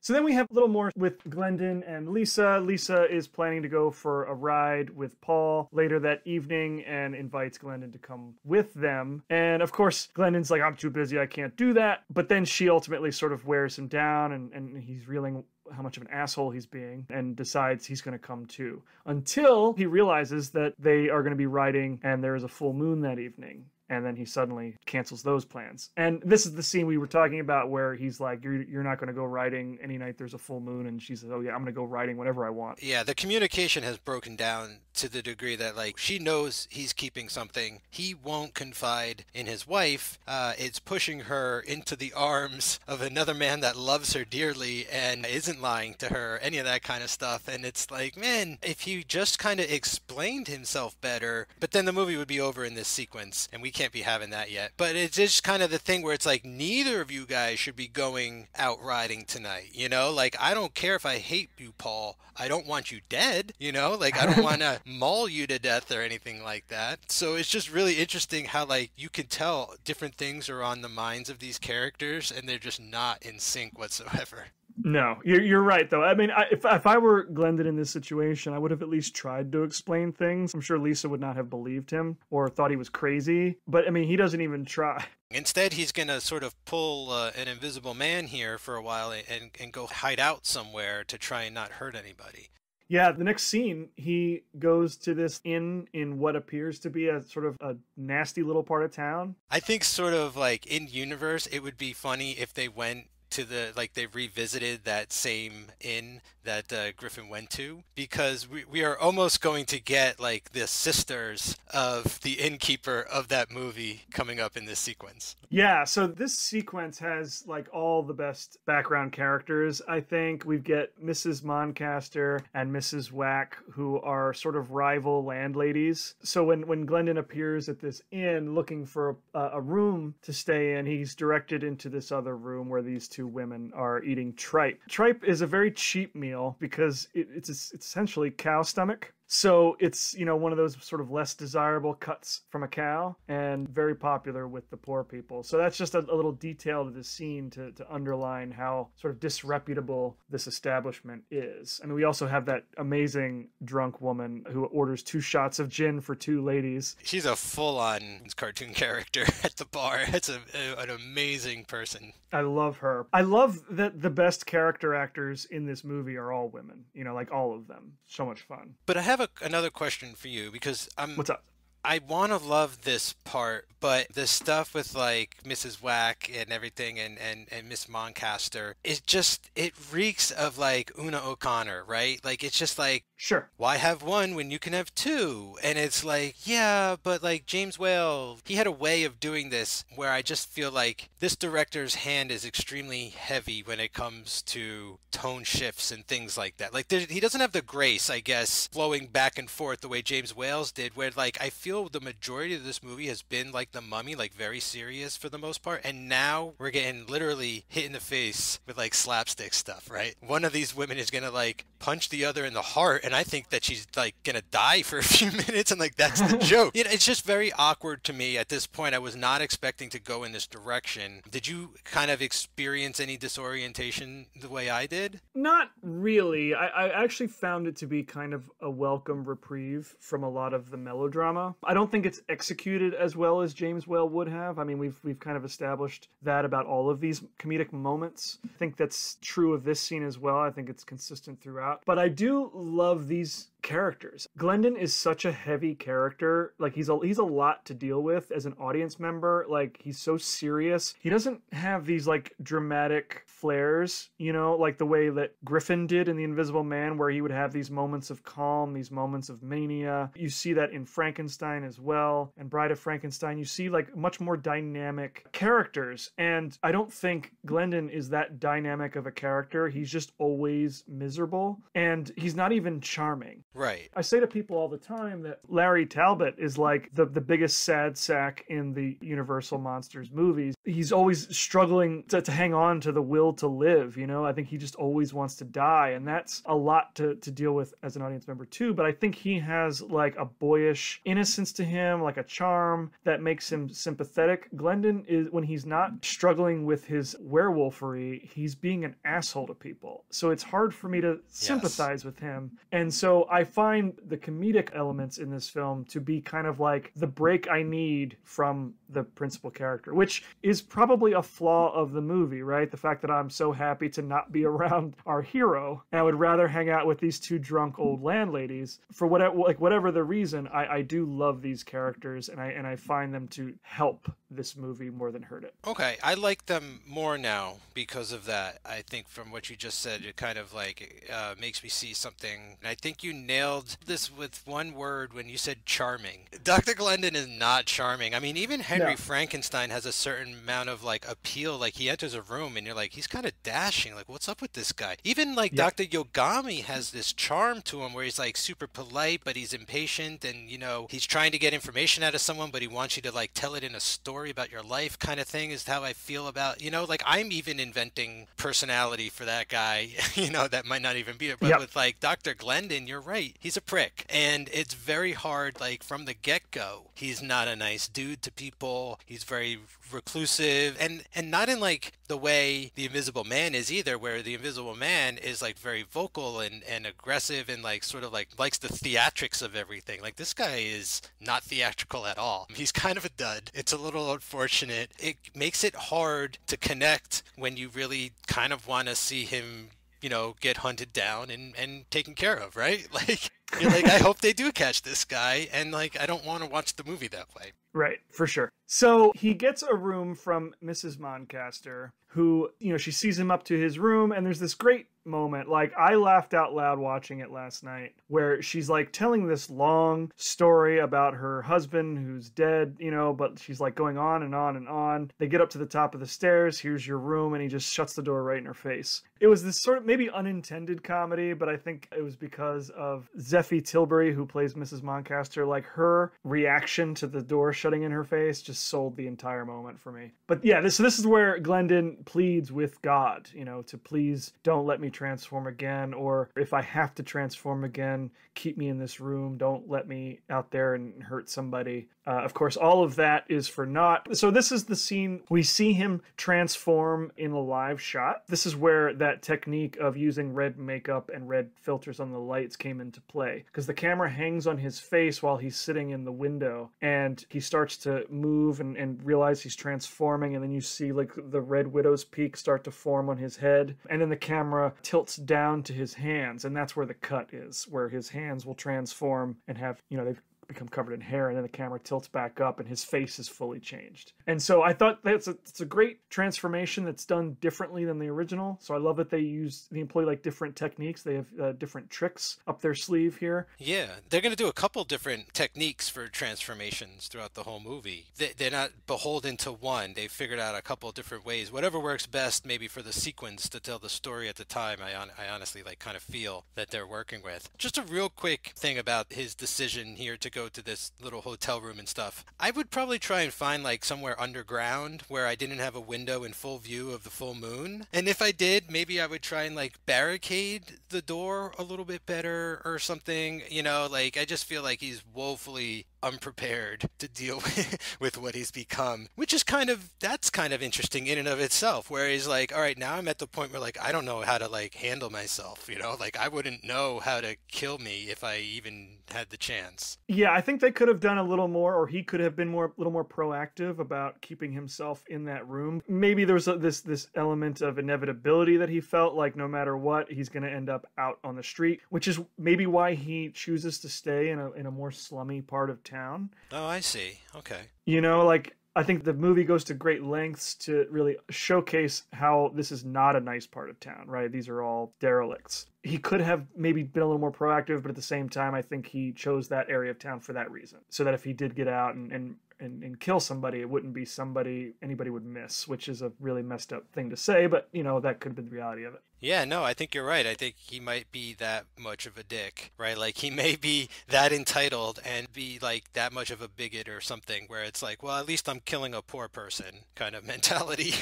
So then we have a little more with Glendon and Lisa. Lisa is planning to go for a ride with Paul later that evening and invites Glendon to come with them. And of course, Glendon's like, I'm too busy, I can't do that. But then she ultimately sort of wears him down, and, and he's reeling how much of an asshole he's being, and decides he's going to come too. Until he realizes that they are going to be riding and there is a full moon that evening. And then he suddenly cancels those plans. And this is the scene we were talking about where he's like, you're, you're not going to go riding any night there's a full moon. And she says, oh, yeah, I'm going to go riding whenever I want. Yeah, the communication has broken down to the degree that, like, she knows he's keeping something. He won't confide in his wife. Uh, it's pushing her into the arms of another man that loves her dearly and isn't lying to her, any of that kind of stuff. And it's like, man, if he just kind of explained himself better, but then the movie would be over in this sequence. And we can't be having that yet. But it's just kind of the thing where it's like, neither of you guys should be going out riding tonight, you know? Like, I don't care if I hate you, Paul. I don't want you dead, you know? Like, I don't want to maul you to death or anything like that. So it's just really interesting how, like, you can tell different things are on the minds of these characters, and they're just not in sync whatsoever. No, you're, you're right, though. I mean, I, if, if I were Glendon in this situation, I would have at least tried to explain things. I'm sure Lisa would not have believed him or thought he was crazy. But, I mean, he doesn't even try. Instead, he's going to sort of pull uh, an invisible man here for a while and, and go hide out somewhere to try and not hurt anybody. Yeah, the next scene, he goes to this inn in what appears to be a sort of a nasty little part of town. I think sort of like in universe, it would be funny if they went to the, like, they've revisited that same inn that uh, Griffin went to, because we, we are almost going to get, like, the sisters of the innkeeper of that movie coming up in this sequence. Yeah, so this sequence has, like, all the best background characters, I think. We get Missus Moncaster and Missus Wack, who are sort of rival landladies. So when, when Glendon appears at this inn looking for a, a room to stay in, he's directed into this other room where these two women are eating tripe. Tripe is a very cheap meal because it, it's, it's essentially cow stomach. So it's, you know, one of those sort of less desirable cuts from a cow, and very popular with the poor people. So that's just a, a little detail to the scene to, to underline how sort of disreputable this establishment is. I mean, we also have that amazing drunk woman who orders two shots of gin for two ladies. She's a full-on cartoon character at the bar. That's a, a, an amazing person. I love her. I love that the best character actors in this movie are all women, you know, like all of them. So much fun. But I have I have a, another question for you, because I'm, What's up? I want to love this part, but the stuff with, like, Missus Wack and everything, and, and, and Miss Moncaster, it just, it reeks of, like, Una O'Connor, right? Like, it's just like, sure, why have one when you can have two? And it's like, yeah, but, like, James Whale, he had a way of doing this where I just feel like this director's hand is extremely heavy when it comes to tone shifts and things like that. Like, there, he doesn't have the grace, I guess, flowing back and forth the way James Whale's did, where, like, I feel the majority of this movie has been like The Mummy, like very serious for the most part. And now we're getting literally hit in the face with, like, slapstick stuff, right? One of these women is going to, like, punch the other in the heart, and I think that she's like gonna die for a few minutes, and like that's the joke. It, it's just very awkward to me at this point. I was not expecting to go in this direction. Did you kind of experience any disorientation the way I did? Not really. I, I actually found it to be kind of a welcome reprieve from a lot of the melodrama. I don't think it's executed as well as James Whale would have. I mean, we've we've kind of established that about all of these comedic moments. I think that's true of this scene as well. I think it's consistent throughout. But I do love these characters. Glendon is such a heavy character. Like, he's a, he's a lot to deal with as an audience member. Like, he's so serious. He doesn't have these like dramatic flares, you know, like the way that Griffin did in The Invisible Man, where he would have these moments of calm, these moments of mania. You see that in Frankenstein as well, and Bride of Frankenstein. You see like much more dynamic characters, and I don't think Glendon is that dynamic of a character. He's just always miserable, and he's not even charming. Right. I say to people all the time that Larry Talbot is like the, the biggest sad sack in the Universal Monsters movies. He's always struggling to, to hang on to the will to live, you know? I think he just always wants to die, and that's a lot to, to deal with as an audience member too, but I think he has like a boyish innocence to him, like a charm that makes him sympathetic. Glendon is, when he's not struggling with his werewolfery, he's being an asshole to people. So it's hard for me to sympathize yes. with him. And so I I find the comedic elements in this film to be kind of like the break I need from the principal character, which is probably a flaw of the movie, right? The fact that I'm so happy to not be around our hero, and I would rather hang out with these two drunk old landladies. For whatever, like whatever the reason, I, I do love these characters, and I and I find them to help this movie more than hurt it. Okay, I like them more now because of that. I think from what you just said, it kind of like uh, makes me see something. And I think you nailed this with one word when you said charming. Doctor Glendon is not charming. I mean, even Henry no. Frankenstein has a certain amount of like appeal. Like, he enters a room and you're like, he's kind of dashing. Like, what's up with this guy? Even like yeah. Doctor Yogami has this charm to him where he's like super polite, but he's impatient, and you know, he's trying to get information out of someone, but he wants you to like tell it in a story about your life kind of thing. Is how I feel about, you know, like I'm even inventing personality for that guy, you know, that might not even be it. But yep. with like Doctor Glendon, you're right, he's a prick, and it's very hard. Like from the get-go, he's not a nice dude to people. He's very reclusive, and and not in like the way The Invisible Man is either, where The Invisible Man is like very vocal and and aggressive and like sort of like likes the theatrics of everything. Like, this guy is not theatrical at all. He's kind of a dud. It's a little unfortunate. It makes it hard to connect when you really kind of want to see him, you know, get hunted down and and taken care of, right? Like, you're like, I hope they do catch this guy, and like, I don't want to watch the movie that way. Right, for sure. So he gets a room from Missus Moncaster, who, you know, she sees him up to his room, and there's this great moment. Like, I laughed out loud watching it last night, where she's like telling this long story about her husband who's dead, you know, but she's like going on and on and on. They get up to the top of the stairs, here's your room, and he just shuts the door right in her face. It was this sort of maybe unintended comedy, but I think it was because of Zeffie Tilbury, who plays Missus Moncaster. Like, her reaction to the door shutting in her face just sold the entire moment for me. But yeah, this, so this is where Glendon pleads with God, you know, to please don't let me transform again, or if I have to transform again, keep me in this room, don't let me out there and hurt somebody. Uh, of course, all of that is for naught. So this is the scene we see him transform in a live shot. This is where that technique of using red makeup and red filters on the lights came into play, because the camera hangs on his face while he's sitting in the window, and he starts to move and, and realize he's transforming, and then you see like the red widow's peak start to form on his head, and then the camera tilts down to his hands, and that's where the cut is, where his hands will transform and have, you know, they've become covered in hair, and then the camera tilts back up and his face is fully changed. And so I thought that's a, it's a great transformation that's done differently than the original. So I love that they use, they employ like different techniques. They have uh, different tricks up their sleeve here. Yeah, they're going to do a couple different techniques for transformations throughout the whole movie. They, they're not beholden to one. They figured out a couple different ways, whatever works best maybe for the sequence to tell the story at the time. I, on, I honestly like kind of feel that they're working with. Just a real quick thing about his decision here to go go to this little hotel room and stuff. I would probably try and find like somewhere underground where I didn't have a window in full view of the full moon. And if I did, maybe I would try and like barricade the door a little bit better or something. You know, like I just feel like he's woefully unprepared to deal with, with what he's become, which is kind of, that's kind of interesting in and of itself, where he's like, all right, now I'm at the point where like, I don't know how to like handle myself, you know, like I wouldn't know how to kill me if I even had the chance. Yeah, I think they could have done a little more, or he could have been more, a little more proactive about keeping himself in that room. Maybe there was a, this, this element of inevitability that he felt like no matter what, he's going to end up out on the street, which is maybe why he chooses to stay in a, in a more slummy part of town. Town. Oh, I see. Okay. You know, like, I think the movie goes to great lengths to really showcase how this is not a nice part of town, right? These are all derelicts. He could have maybe been a little more proactive, but at the same time, I think he chose that area of town for that reason. So that if he did get out and, and And, and kill somebody, it wouldn't be somebody anybody would miss, which is a really messed up thing to say, but you know, that could have been the reality of it. Yeah, no, I think you're right. I think he might be that much of a dick, right? Like he may be that entitled and be like that much of a bigot or something, where it's like, well, at least I'm killing a poor person kind of mentality.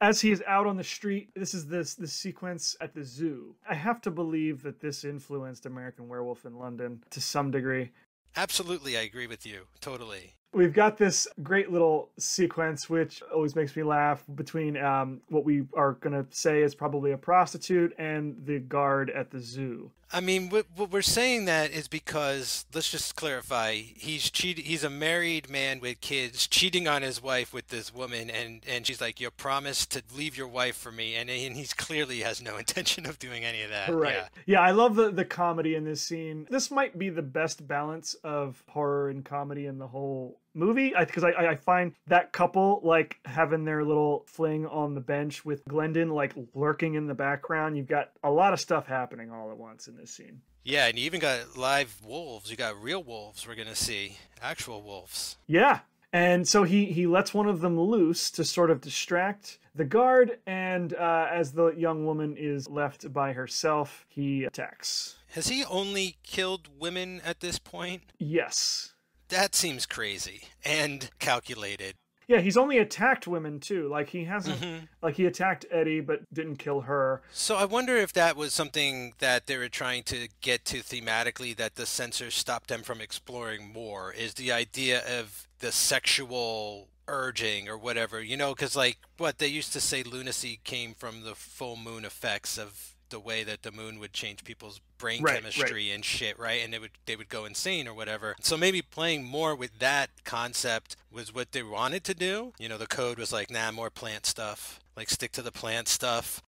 As he is out on the street, this is this this sequence at the zoo. I have to believe that this influenced American Werewolf in London to some degree. Absolutely, I agree with you. Totally. We've got this great little sequence, which always makes me laugh, between um, what we are going to say is probably a prostitute and the guard at the zoo. I mean, what, what we're saying that is because, let's just clarify, he's cheat he's a married man with kids cheating on his wife with this woman, and, and she's like, you promised to leave your wife for me, and, and he's clearly has no intention of doing any of that. Right. Yeah, yeah, I love the, the comedy in this scene. This might be the best balance of horror and comedy in the whole movie, because I, I, I find that couple like having their little fling on the bench with Glendon like lurking in the background. You've got a lot of stuff happening all at once in this scene. Yeah, and you even got live wolves. You got real wolves we're going to see. Actual wolves. Yeah. And so he, he lets one of them loose to sort of distract the guard, and uh, as the young woman is left by herself, he attacks. Has he only killed women at this point? Yes. That seems crazy and calculated. Yeah, he's only attacked women too. Like he hasn't, mm-hmm. like he attacked Eddie but didn't kill her. So I wonder if that was something that they were trying to get to thematically, that the censors stopped them from exploring more, is the idea of the sexual urging or whatever, you know, because like what they used to say, lunacy came from the full moon effects of the way that the moon would change people's brain right, chemistry right. and shit, right? And they would they would go insane or whatever. So maybe playing more with that concept was what they wanted to do. You know, the code was like, nah, more plant stuff. Like, stick to the plant stuff.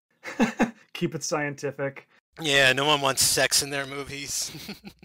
Keep it scientific. Yeah, no one wants sex in their movies.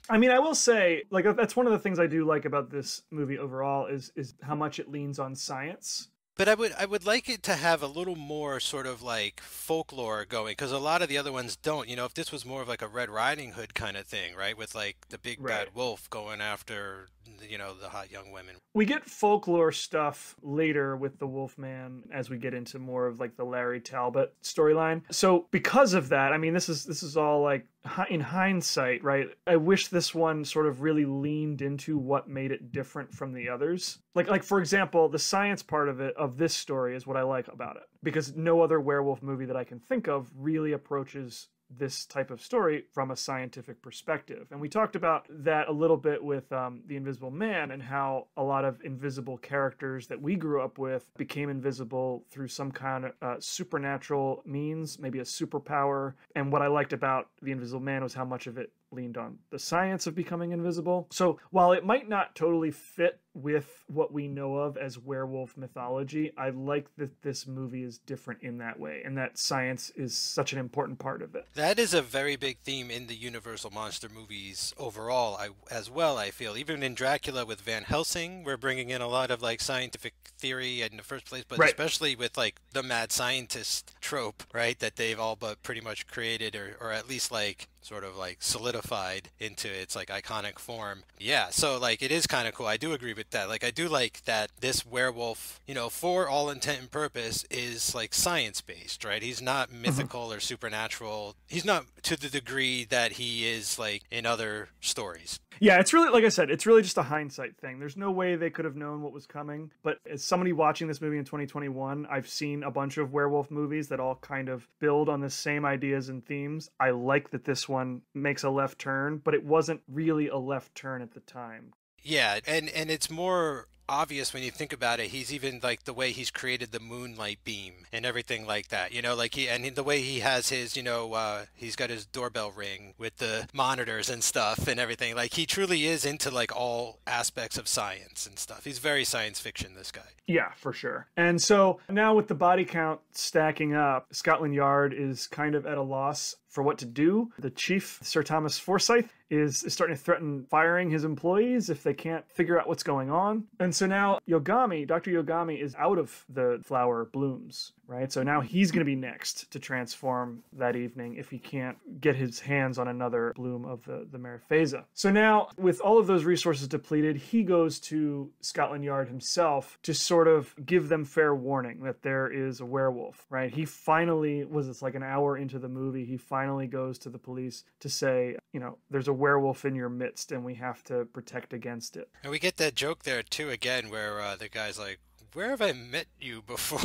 I mean, I will say, like, that's one of the things I do like about this movie overall is is how much it leans on science. But I would I would like it to have a little more sort of like folklore going, because a lot of the other ones don't. You know, if this was more of like a Red Riding Hood kind of thing, right, with like the big right. bad wolf going after, you know, the hot young women. We get folklore stuff later with the Wolfman as we get into more of like the Larry Talbot storyline. So because of that, I mean, this is this is all like in hindsight, right? I wish this one sort of really leaned into what made it different from the others. Like, like for example, the science part of it, of this story, is what I like about it, because no other werewolf movie that I can think of really approaches this type of story from a scientific perspective. And we talked about that a little bit with um, The Invisible Man, and how a lot of invisible characters that we grew up with became invisible through some kind of uh, supernatural means, maybe a superpower. And what I liked about The Invisible Man was how much of it leaned on the science of becoming invisible. So while it might not totally fit with what we know of as werewolf mythology, I like that this movie is different in that way, and that science is such an important part of it. That is a very big theme in the Universal monster movies overall, I, as well, I feel. Even in Dracula with Van Helsing, we're bringing in a lot of like scientific theory in the first place, but right. especially with like the mad scientist trope, right, that they've all but pretty much created, or, or at least like sort of like solidified into its like iconic form. Yeah, so like it is kind of cool. I do agree with that. Like I do like that this werewolf, you know, for all intent and purpose is like science based, right? He's not mythical mm-hmm. or supernatural. He's not to the degree that he is like in other stories. Yeah, it's really, like I said, it's really just a hindsight thing. There's no way they could have known what was coming. But as somebody watching this movie in twenty twenty-one, I've seen a bunch of werewolf movies that all kind of build on the same ideas and themes. I like that this one makes a left turn, but it wasn't really a left turn at the time. Yeah, and, and it's more obvious when you think about it. He's even like the way he's created the moonlight beam and everything like that, you know, like he, and the way he has his, you know, uh, he's got his doorbell ring with the monitors and stuff and everything. Like he truly is into like all aspects of science and stuff. He's very science fiction, this guy. Yeah, for sure. And so now with the body count stacking up, Scotland Yard is kind of at a loss for what to do. The chief, Sir Thomas Forsyth, is starting to threaten firing his employees if they can't figure out what's going on. And so now Yogami, Doctor Yogami, is out of the flower blooms, right? So now he's going to be next to transform that evening if he can't get his hands on another bloom of the, the Mariphasa. So now, with all of those resources depleted, he goes to Scotland Yard himself to sort of give them fair warning that there is a werewolf, right? He finally, was it's like an hour into the movie, he finally goes to the police to say, you know, there's a werewolf in your midst and we have to protect against it. And we get that joke there too again where uh, the guy's like, where have I met you before?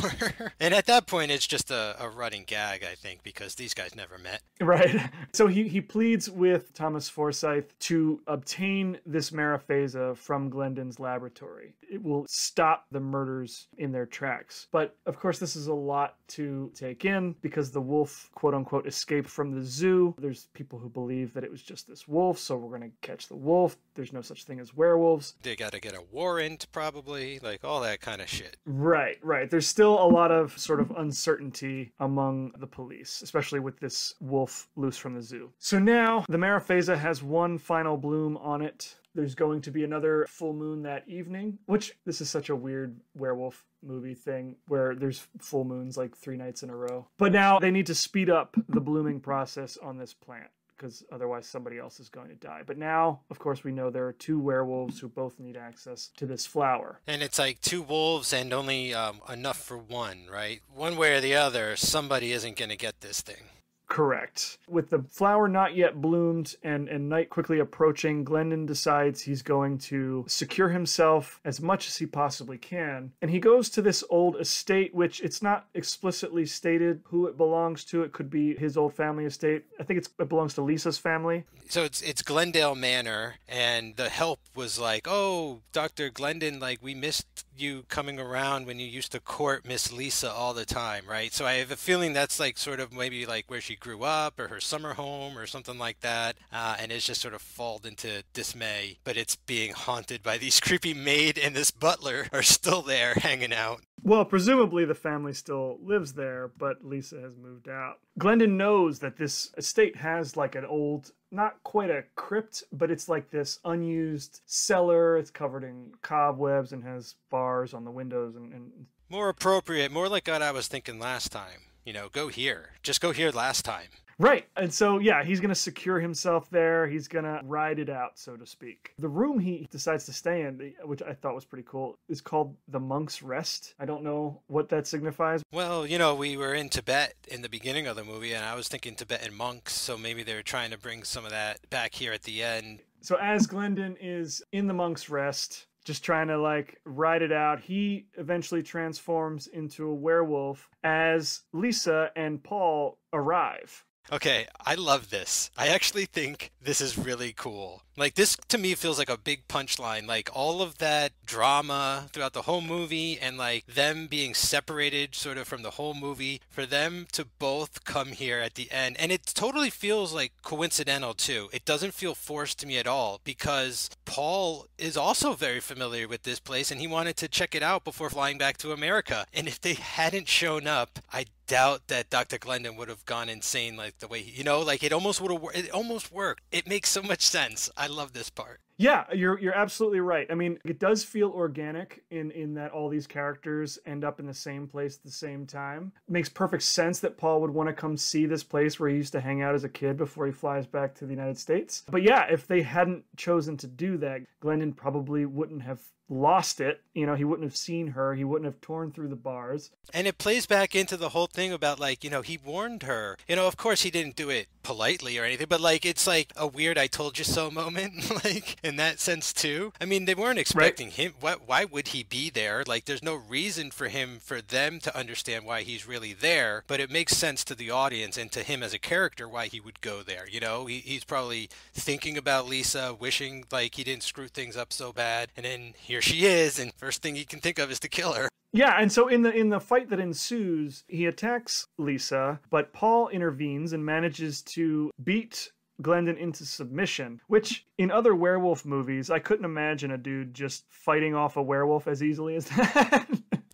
And at that point, it's just a, a running gag, I think, because these guys never met. Right. So he, he pleads with Thomas Forsyth to obtain this Mariphasa from Glendon's laboratory. It will stop the murders in their tracks. But of course, this is a lot to take in because the wolf, quote unquote, escaped from the zoo. There's people who believe that it was just this wolf, so we're going to catch the wolf. There's no such thing as werewolves. They got to get a warrant, probably, like all that kind of shit. Right, right. There's still a lot of sort of uncertainty among the police, especially with this wolf loose from the zoo. So now the Mariphasa has one final bloom on it. There's going to be another full moon that evening, which this is such a weird werewolf movie thing where there's full moons like three nights in a row. But now they need to speed up the blooming process on this plant, because otherwise somebody else is going to die. But now, of course, we know there are two werewolves who both need access to this flower. And it's like two wolves and only um, enough for one, right? One way or the other, somebody isn't going to get this thing. Correct. With the flower not yet bloomed and, and night quickly approaching, Glendon decides he's going to secure himself as much as he possibly can. And he goes to this old estate, which it's not explicitly stated who it belongs to. It could be his old family estate. I think it's, it belongs to Lisa's family. So it's, it's Glendale Manor, and the help was like, oh, Doctor Glendon, like we missed you coming around when you used to court Miss Lisa all the time, right? So I have a feeling that's like sort of maybe like where she grew up or her summer home or something like that, uh, and it's just sort of fallen into dismay, but it's being haunted by these creepy maid and this butler are still there hanging out. Well, presumably the family still lives there, but Lisa has moved out. Glendon knows that this estate has like an old, not quite a crypt, but it's like this unused cellar. It's covered in cobwebs and has bars on the windows. And, and... more appropriate, more like what I was thinking last time. You know, go here. Just go here last time. Right. And so, yeah, he's going to secure himself there. He's going to ride it out, so to speak. The room he decides to stay in, which I thought was pretty cool, is called the Monk's Rest. I don't know what that signifies. Well, you know, we were in Tibet in the beginning of the movie, and I was thinking Tibetan monks, so maybe they were trying to bring some of that back here at the end. So as Glendon is in the Monk's Rest, just trying to like ride it out, he eventually transforms into a werewolf as Lisa and Paul arrive. Okay, I love this. I actually think this is really cool. Like, this to me feels like a big punchline. Like, all of that drama throughout the whole movie and, like, them being separated sort of from the whole movie, for them to both come here at the end. And it totally feels, like, coincidental, too. It doesn't feel forced to me at all because Paul is also very familiar with this place and he wanted to check it out before flying back to America. And if they hadn't shown up, I doubt that Doctor Glendon would have gone insane like the way he, you know, like it almost would have, it almost worked. It makes so much sense. I love this part. Yeah, you're you're absolutely right. I mean, it does feel organic in in that all these characters end up in the same place at the same time. It makes perfect sense that Paul would want to come see this place where he used to hang out as a kid before he flies back to the United States. But yeah, if they hadn't chosen to do that, Glendon probably wouldn't have lost it, you know, he wouldn't have seen her, he wouldn't have torn through the bars. And it plays back into the whole thing about, like, you know, he warned her. You know, of course he didn't do it politely or anything, but like, it's like a weird I told you so moment, like, in that sense too. I mean, they weren't expecting right. him. What, why would he be there? Like, there's no reason for him, for them to understand why he's really there, but it makes sense to the audience and to him as a character why he would go there. You know, he, he's probably thinking about Lisa, wishing like he didn't screw things up so bad, and then here she is, and first thing he can think of is to kill her. Yeah, and so in the in the fight that ensues, he attacks Lisa, but Paul intervenes and manages to beat Glendon into submission, which in other werewolf movies, I couldn't imagine a dude just fighting off a werewolf as easily as that.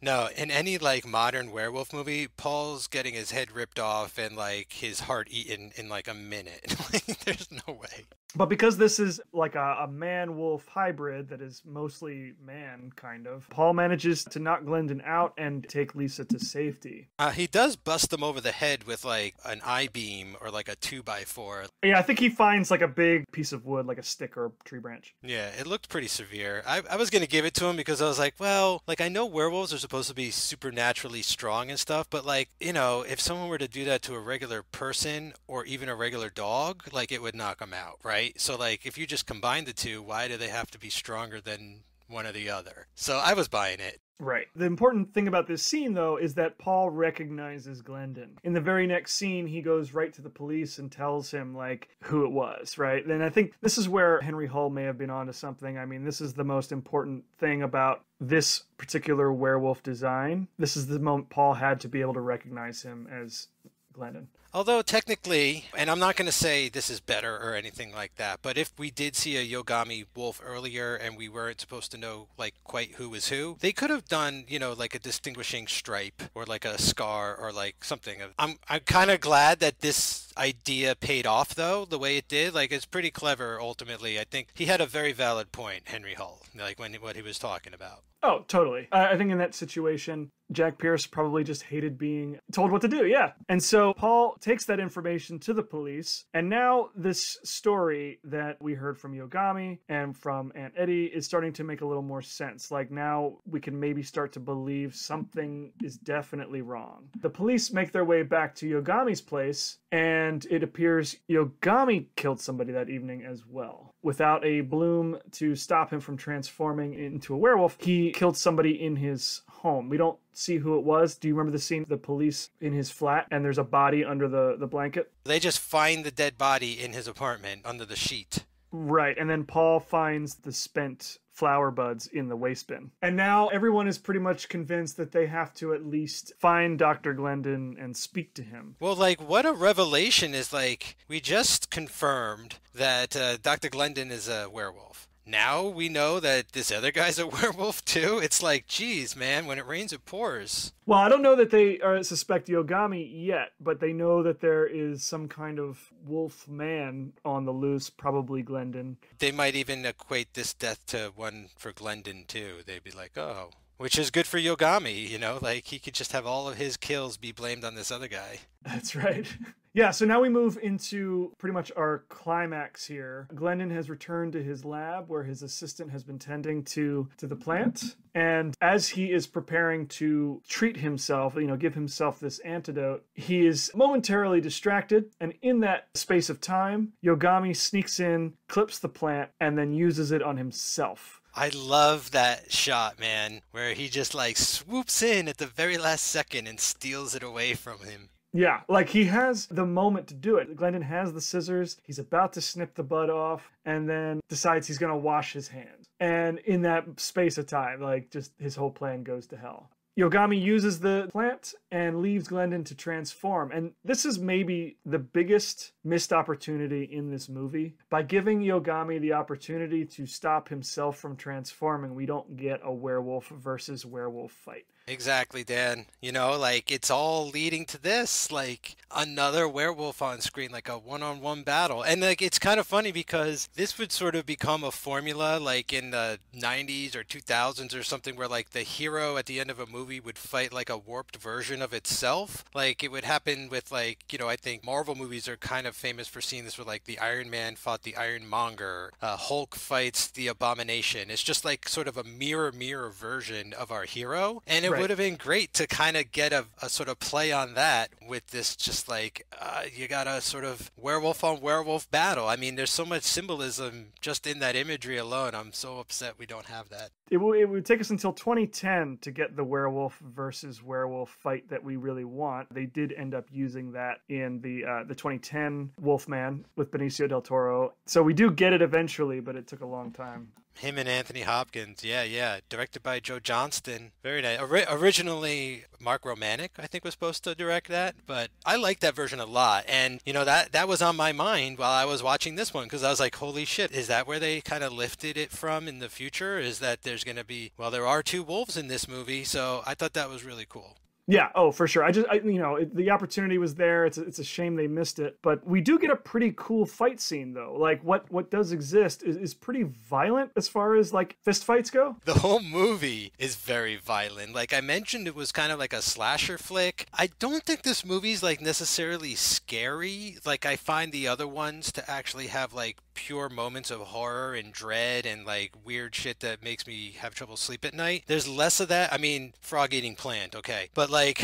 No, in any like modern werewolf movie, Paul's getting his head ripped off and like his heart eaten in like a minute. Like, there's no way. But because this is like a, a man-wolf hybrid that is mostly man, kind of, Paul manages to knock Glendon out and take Lisa to safety. Uh, he does bust them over the head with like an I-beam or like a two by four. Yeah, I think he finds like a big piece of wood, like a stick or a tree branch. Yeah, it looked pretty severe. I, I was going to give it to him because I was like, well, like I know werewolves are supposed to be supernaturally strong and stuff, but like, you know, if someone were to do that to a regular person or even a regular dog, like it would knock them out, right? So, like, if you just combine the two, why do they have to be stronger than one or the other? So I was buying it. Right. The important thing about this scene, though, is that Paul recognizes Glendon. In the very next scene, he goes right to the police and tells him, like, who it was, right? And I think this is where Henry Hull may have been onto something. I mean, this is the most important thing about this particular werewolf design. This is the moment Paul had to be able to recognize him as Glendon. Although technically, and I'm not going to say this is better or anything like that, but if we did see a Yogami wolf earlier and we weren't supposed to know like quite who was who, they could have done, you know, like a distinguishing stripe or like a scar or like something. I'm, I'm kind of glad that this idea paid off though, the way it did. Like, it's pretty clever ultimately. I think he had a very valid point, Henry Hull, like when what he was talking about. Oh, totally. I think in that situation, Jack Pierce probably just hated being told what to do. Yeah. And so Paul takes that information to the police. And now this story that we heard from Yogami and from Aunt Eddie is starting to make a little more sense. Like, now we can maybe start to believe something is definitely wrong. The police make their way back to Yogami's place, and it appears Yogami killed somebody that evening as well. Without a bloom to stop him from transforming into a werewolf, he killed somebody in his home. We don't see who it was. Do you remember the scene? The police in his flat, and there's a body under the, the blanket. They just find the dead body in his apartment under the sheet. Right. And then Paul finds the spent flower buds in the waste bin. And now everyone is pretty much convinced that they have to at least find Doctor Glendon and speak to him. Well, like, what a revelation is, like, we just confirmed that uh, Doctor Glendon is a werewolf. Now we know that this other guy's a werewolf too. It's like, geez, man, when it rains, it pours. Well, I don't know that they are, suspect Yogami yet, but they know that there is some kind of wolf man on the loose, probably Glendon. They might even equate this death to one for Glendon too. They'd be like, oh, which is good for Yogami, you know, like he could just have all of his kills be blamed on this other guy. That's right. Yeah, so now we move into pretty much our climax here. Glendon has returned to his lab where his assistant has been tending to, to the plant. And as he is preparing to treat himself, you know, give himself this antidote, he is momentarily distracted. And in that space of time, Yogami sneaks in, clips the plant, and then uses it on himself. I love that shot, man, where he just like swoops in at the very last second and steals it away from him. Yeah, like he has the moment to do it. Glendon has the scissors. He's about to snip the bud off and then decides he's going to wash his hands. And in that space of time, like just his whole plan goes to hell. Yogami uses the plant and leaves Glendon to transform. And this is maybe the biggest missed opportunity in this movie. By giving Yogami the opportunity to stop himself from transforming, we don't get a werewolf versus werewolf fight. Exactly, Dan. You know, like, it's all leading to this, like, another werewolf on screen, like a one-on-one battle. And, like, it's kind of funny because this would sort of become a formula, like, in the nineties or two thousands or something, where, like, the hero at the end of a movie would fight, like, a warped version of itself. Like, it would happen with, like, you know, I think Marvel movies are kind of famous for seeing this, where, like, the Iron Man fought the Ironmonger, uh, Hulk fights the Abomination. It's just, like, sort of a mirror mirror version of our hero. And it Right. would have been great to kind of get a, a sort of play on that with this, just like uh, you got a sort of werewolf on werewolf battle. I mean, there's so much symbolism just in that imagery alone. I'm so upset we don't have that. It will, it would take us until twenty ten to get the werewolf versus werewolf fight that we really want. They did end up using that in the uh, the twenty ten Wolfman with Benicio del Toro. So we do get it eventually, but it took a long time. Him and Anthony Hopkins, yeah, yeah. Directed by Joe Johnston. Very nice. Ori- originally, Mark Romanek, I think, was supposed to direct that, but I like that version a lot. And, you know, that, that was on my mind while I was watching this one, because I was like, holy shit, is that where they kind of lifted it from in the future? Is that there's going to be, well, there are two wolves in this movie, so I thought that was really cool. Yeah, oh, for sure. I just, I, you know, it, the opportunity was there. It's a, it's a shame they missed it. But we do get a pretty cool fight scene, though. Like, what, what does exist is, is pretty violent as far as, like, fist fights go. The whole movie is very violent. Like I mentioned, it was kind of like a slasher flick. I don't think this movie's, like, necessarily scary. Like, I find the other ones to actually have, like, pure moments of horror and dread and, like, weird shit that makes me have trouble sleep at night. There's less of that. I mean, frog eating plant, okay. But, like,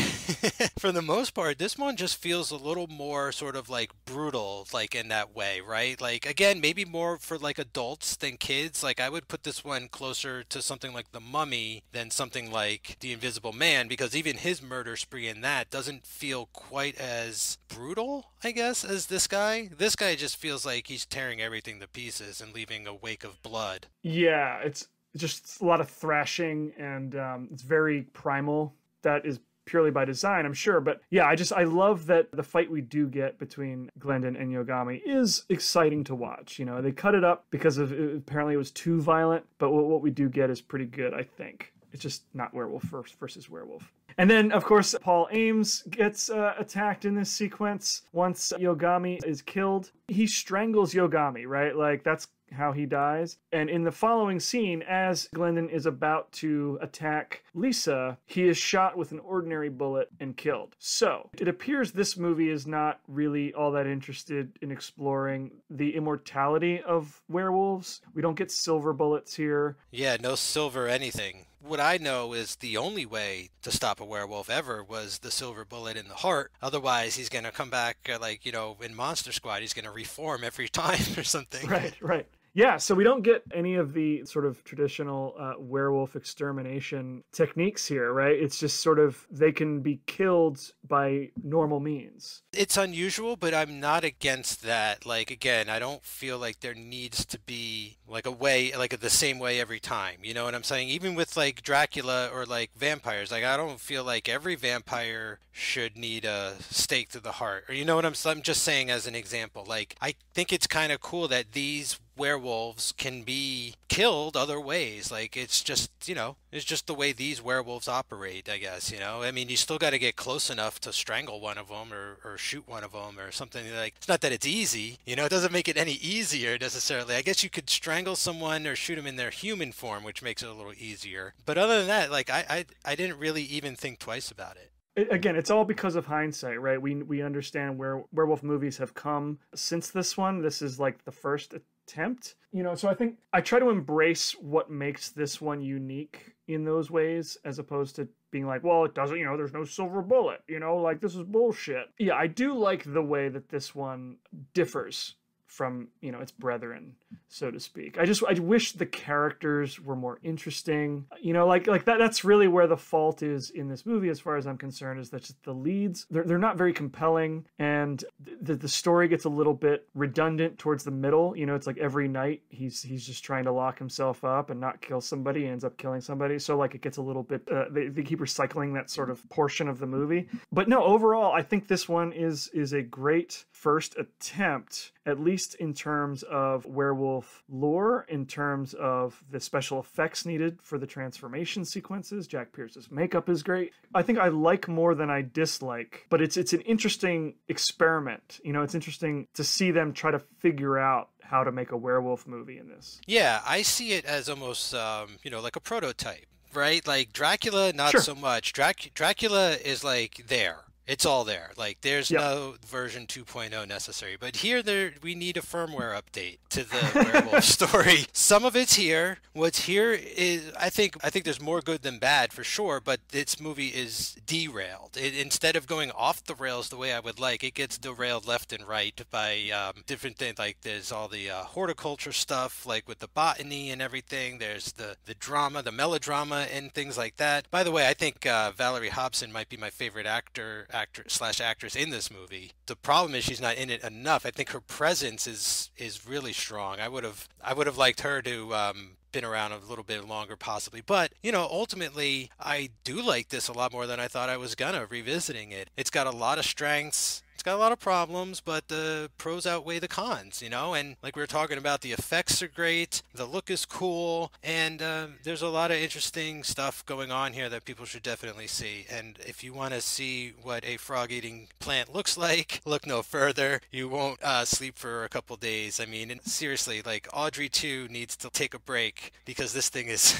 for the most part, this one just feels a little more sort of, like, brutal, like, in that way, right? Like, again, maybe more for, like, adults than kids. Like, I would put this one closer to something like The Mummy than something like The Invisible Man, because even his murder spree in that doesn't feel quite as brutal, I guess, as this guy. This guy just feels like he's tearing everything to pieces and leaving a wake of blood. Yeah, it's just a lot of thrashing, and um, it's very primal. That is purely by design, I'm sure. But yeah, I just, I love that the fight we do get between Glendon and Yogami is exciting to watch. You know, they cut it up because of, apparently it was too violent, but what we do get is pretty good, I think. It's just not werewolf versus werewolf. And then, of course, Paul Ames gets uh, attacked in this sequence. Once Yogami is killed, he strangles Yogami, right? Like, that's how he dies. And in the following scene, as Glendon is about to attack Lisa, he is shot with an ordinary bullet and killed. So it appears this movie is not really all that interested in exploring the immortality of werewolves. We don't get silver bullets here. Yeah, no silver anything. What I know is the only way to stop a werewolf ever was the silver bullet in the heart. Otherwise, he's going to come back, uh, like, you know, in Monster Squad, he's going to reform every time or something. Right, right. Yeah, so we don't get any of the sort of traditional uh, werewolf extermination techniques here, right? It's just sort of they can be killed by normal means. It's unusual, but I'm not against that. Like, again, I don't feel like there needs to be like a way, like the same way every time. You know what I'm saying? Even with like Dracula or like vampires, like I don't feel like every vampire should need a stake to the heart. Or you know what I'm, I'm just saying as an example. Like, I think it's kind of cool that these werewolves can be killed other ways. Like, it's just, you know, it's just the way these werewolves operate, I guess, you know? I mean, you still got to get close enough to strangle one of them or, or shoot one of them or something. Like, it's not that it's easy, you know? It doesn't make it any easier necessarily. I guess you could strangle someone or shoot them in their human form, which makes it a little easier. But other than that, like, I, I, I didn't really even think twice about it. Again, it's all because of hindsight, right? We we understand where werewolf movies have come since this one. This is like the first attempt, you know, so I think I try to embrace what makes this one unique in those ways, as opposed to being like, well, it doesn't, you know, there's no silver bullet, you know, like this is bullshit. Yeah, I do like the way that this one differs from, you know, its brethren, so to speak. I just, I wish the characters were more interesting. You know, like, like that, that's really where the fault is in this movie, as far as I'm concerned, is that just the leads, they're, they're not very compelling. And the, the story gets a little bit redundant towards the middle. You know, it's like every night he's, he's just trying to lock himself up and not kill somebody, ends up killing somebody. So like, it gets a little bit, uh, they, they keep recycling that sort of portion of the movie. But no, overall, I think this one is, is a great first attempt, at least least in terms of werewolf lore, in terms of the special effects needed for the transformation sequences. Jack Pierce's makeup is great. I think I like more than I dislike, but it's it's an interesting experiment. You know, it's interesting to see them try to figure out how to make a werewolf movie in this. Yeah, I see it as almost, um, you know, like a prototype, right? Like Dracula, not sure. so much. Drac Dracula is like there. It's all there. Like there's yep. no version two point oh necessary. But here there we need a firmware update to the werewolf story. Some of it's here. What's here is I think I think there's more good than bad for sure, but this movie is derailed. It, instead of going off the rails the way I would like, it gets derailed left and right by um, different things. Like there's all the uh, horticulture stuff, like with the botany and everything. There's the, the drama, the melodrama and things like that. By the way, I think uh, Valerie Hobson might be my favorite actor actor slash actress in this movie. The problem is she's not in it enough. I think her presence is is really strong. I would have I would have liked her to um been around a little bit longer possibly, but you know, ultimately I do like this a lot more than I thought I was gonna revisiting it. It's got a lot of strengths, it's got a lot of problems, but the pros outweigh the cons, you know, and like we were talking about, the effects are great, the look is cool, and uh, there's a lot of interesting stuff going on here that people should definitely see. And if you want to see what a frog-eating plant looks like, look no further. You won't uh, sleep for a couple days. I mean, and seriously, like Audrey too needs to take a break, because this thing is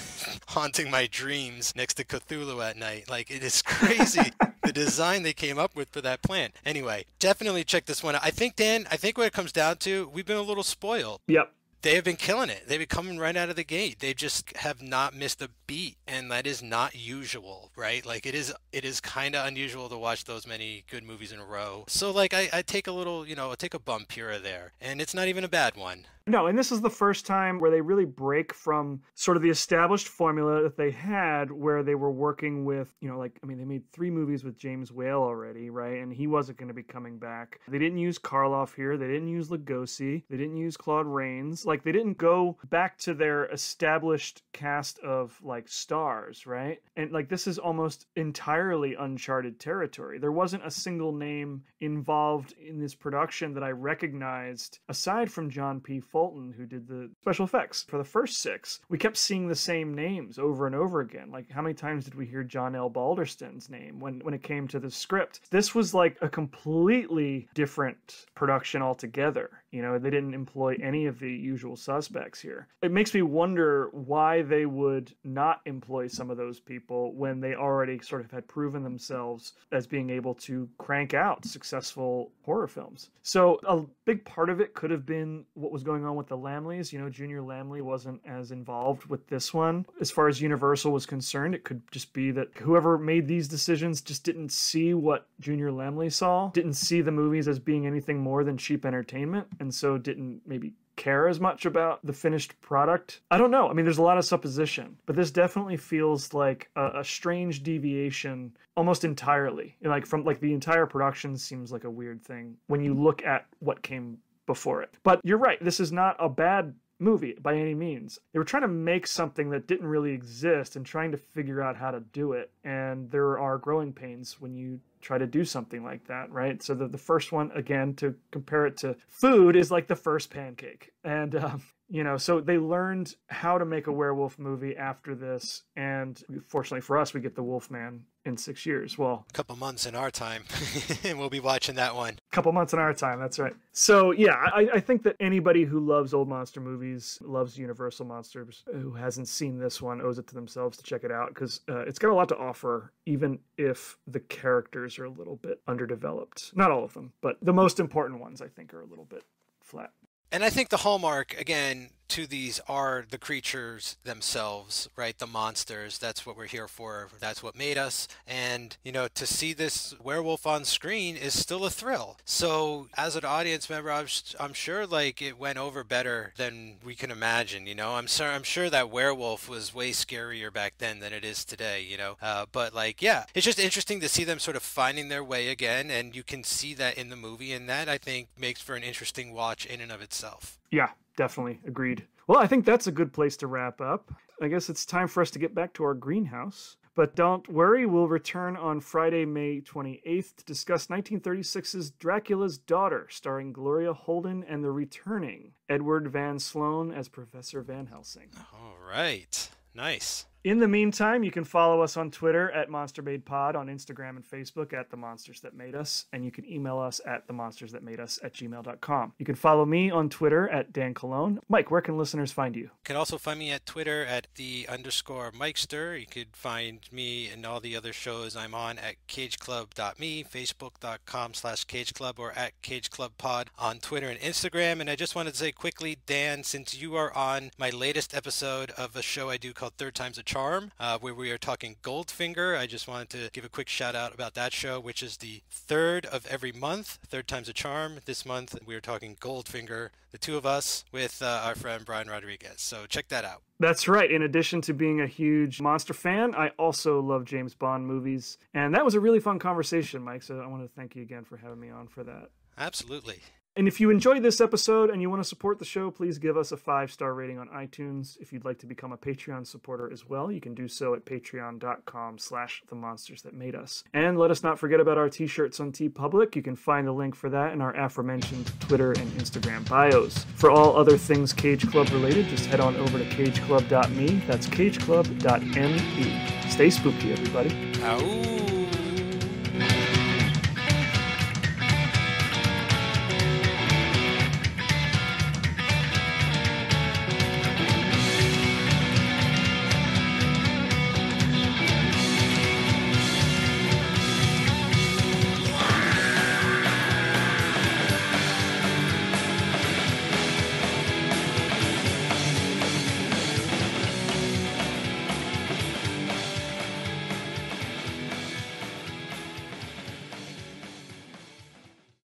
haunting my dreams next to Cthulhu at night. Like, it is crazy. The design they came up with for that plant. Anyway, definitely check this one out. I think, Dan, I think what it comes down to, we've been a little spoiled. Yep. They have been killing it. They've been coming right out of the gate. They just have not missed a beat, and that is not usual, right? Like it is, it is kind of unusual to watch those many good movies in a row. So like I, I take a little, you know, I take a bump here or there, and it's not even a bad one. No, and this is the first time where they really break from sort of the established formula that they had, where they were working with, you know, like, I mean, they made three movies with James Whale already, right? And he wasn't going to be coming back. They didn't use Karloff here. They didn't use Lugosi. They didn't use Claude Rains. Like, they didn't go back to their established cast of, like, stars, right? And, like, this is almost entirely uncharted territory. There wasn't a single name involved in this production that I recognized, aside from John P. Fulton, who did the special effects for the first six. We kept seeing the same names over and over again. Like, how many times did we hear John L. Balderston's name when, when it came to the script? This was like a completely different production altogether. You know, they didn't employ any of the usual suspects here. It makes me wonder why they would not employ some of those people when they already sort of had proven themselves as being able to crank out successful horror films. So a big part of it could have been what was going on with the Laemmles. You know, Junior Laemmle wasn't as involved with this one. As far as Universal was concerned, it could just be that whoever made these decisions just didn't see what Junior Laemmle saw, didn't see the movies as being anything more than cheap entertainment, and so didn't maybe care as much about the finished product. I don't know. I mean, there's a lot of supposition, but this definitely feels like a, a strange deviation almost entirely. And like from like the entire production seems like a weird thing when you look at what came before it. But you're right. This is not a bad movie by any means. They were trying to make something that didn't really exist and trying to figure out how to do it. And there are growing pains when you try to do something like that, right? So the, the first one, again, to compare it to food, is like the first pancake. And, um, you know, so they learned how to make a werewolf movie after this. And fortunately for us, we get The Wolfman in six years. Well, a couple months in our time, and we'll be watching that one. A couple months in our time. That's right. So, yeah, I, I think that anybody who loves old monster movies, loves Universal monsters, who hasn't seen this one owes it to themselves to check it out, because uh, it's got a lot to offer, even if the characters are a little bit underdeveloped. Not all of them, but the most important ones, I think, are a little bit flat. And I think the hallmark, again, to these are the creatures themselves, right? The monsters. That's what we're here for. That's what made us. And, you know, to see this werewolf on screen is still a thrill. So as an audience member, I'm, I'm sure like it went over better than we can imagine, you know? I'm, so, I'm sure that werewolf was way scarier back then than it is today, you know? Uh, but like, yeah, it's just interesting to see them sort of finding their way again. And you can see that in the movie. And that, I think, makes for an interesting watch in and of itself. Yeah. Definitely. Agreed. Well, I think that's a good place to wrap up. I guess it's time for us to get back to our greenhouse. But don't worry, we'll return on Friday, May twenty-eighth to discuss nineteen thirty-six's Dracula's Daughter, starring Gloria Holden and the returning Edward Van Sloan as Professor Van Helsing. All right. Nice. In the meantime, you can follow us on Twitter at Monster Made Pod, on Instagram and Facebook at The Monsters That Made Us, and you can email us at the monsters that made us at gmail dot com. You can follow me on Twitter at Dan Cologne. Mike, where can listeners find you? You can also find me at Twitter at the underscore Mikester. You could find me and all the other shows I'm on at cage club dot me, facebook dot com slash cage club, or at cage club pod on Twitter and Instagram. And I just wanted to say quickly, Dan, since you are on my latest episode of a show I do called Third Time's a Charm, Charm, uh, where we are talking Goldfinger. I just wanted to give a quick shout out about that show, which is the third of every month. Third time's a charm. This month, we are talking Goldfinger, the two of us, with uh, our friend Brian Rodriguez. So check that out. That's right. In addition to being a huge monster fan, I also love James Bond movies. And that was a really fun conversation, Mike. So I want to thank you again for having me on for that. Absolutely. And if you enjoyed this episode and you want to support the show, please give us a five star rating on iTunes. If you'd like to become a Patreon supporter as well, you can do so at patreon dot com slash the monsters that made us. And let us not forget about our t-shirts on TeePublic. You can find the link for that in our aforementioned Twitter and Instagram bios. For all other things Cage Club related, just head on over to cage club dot me. That's cage club dot me. Stay spooky, everybody. Ow.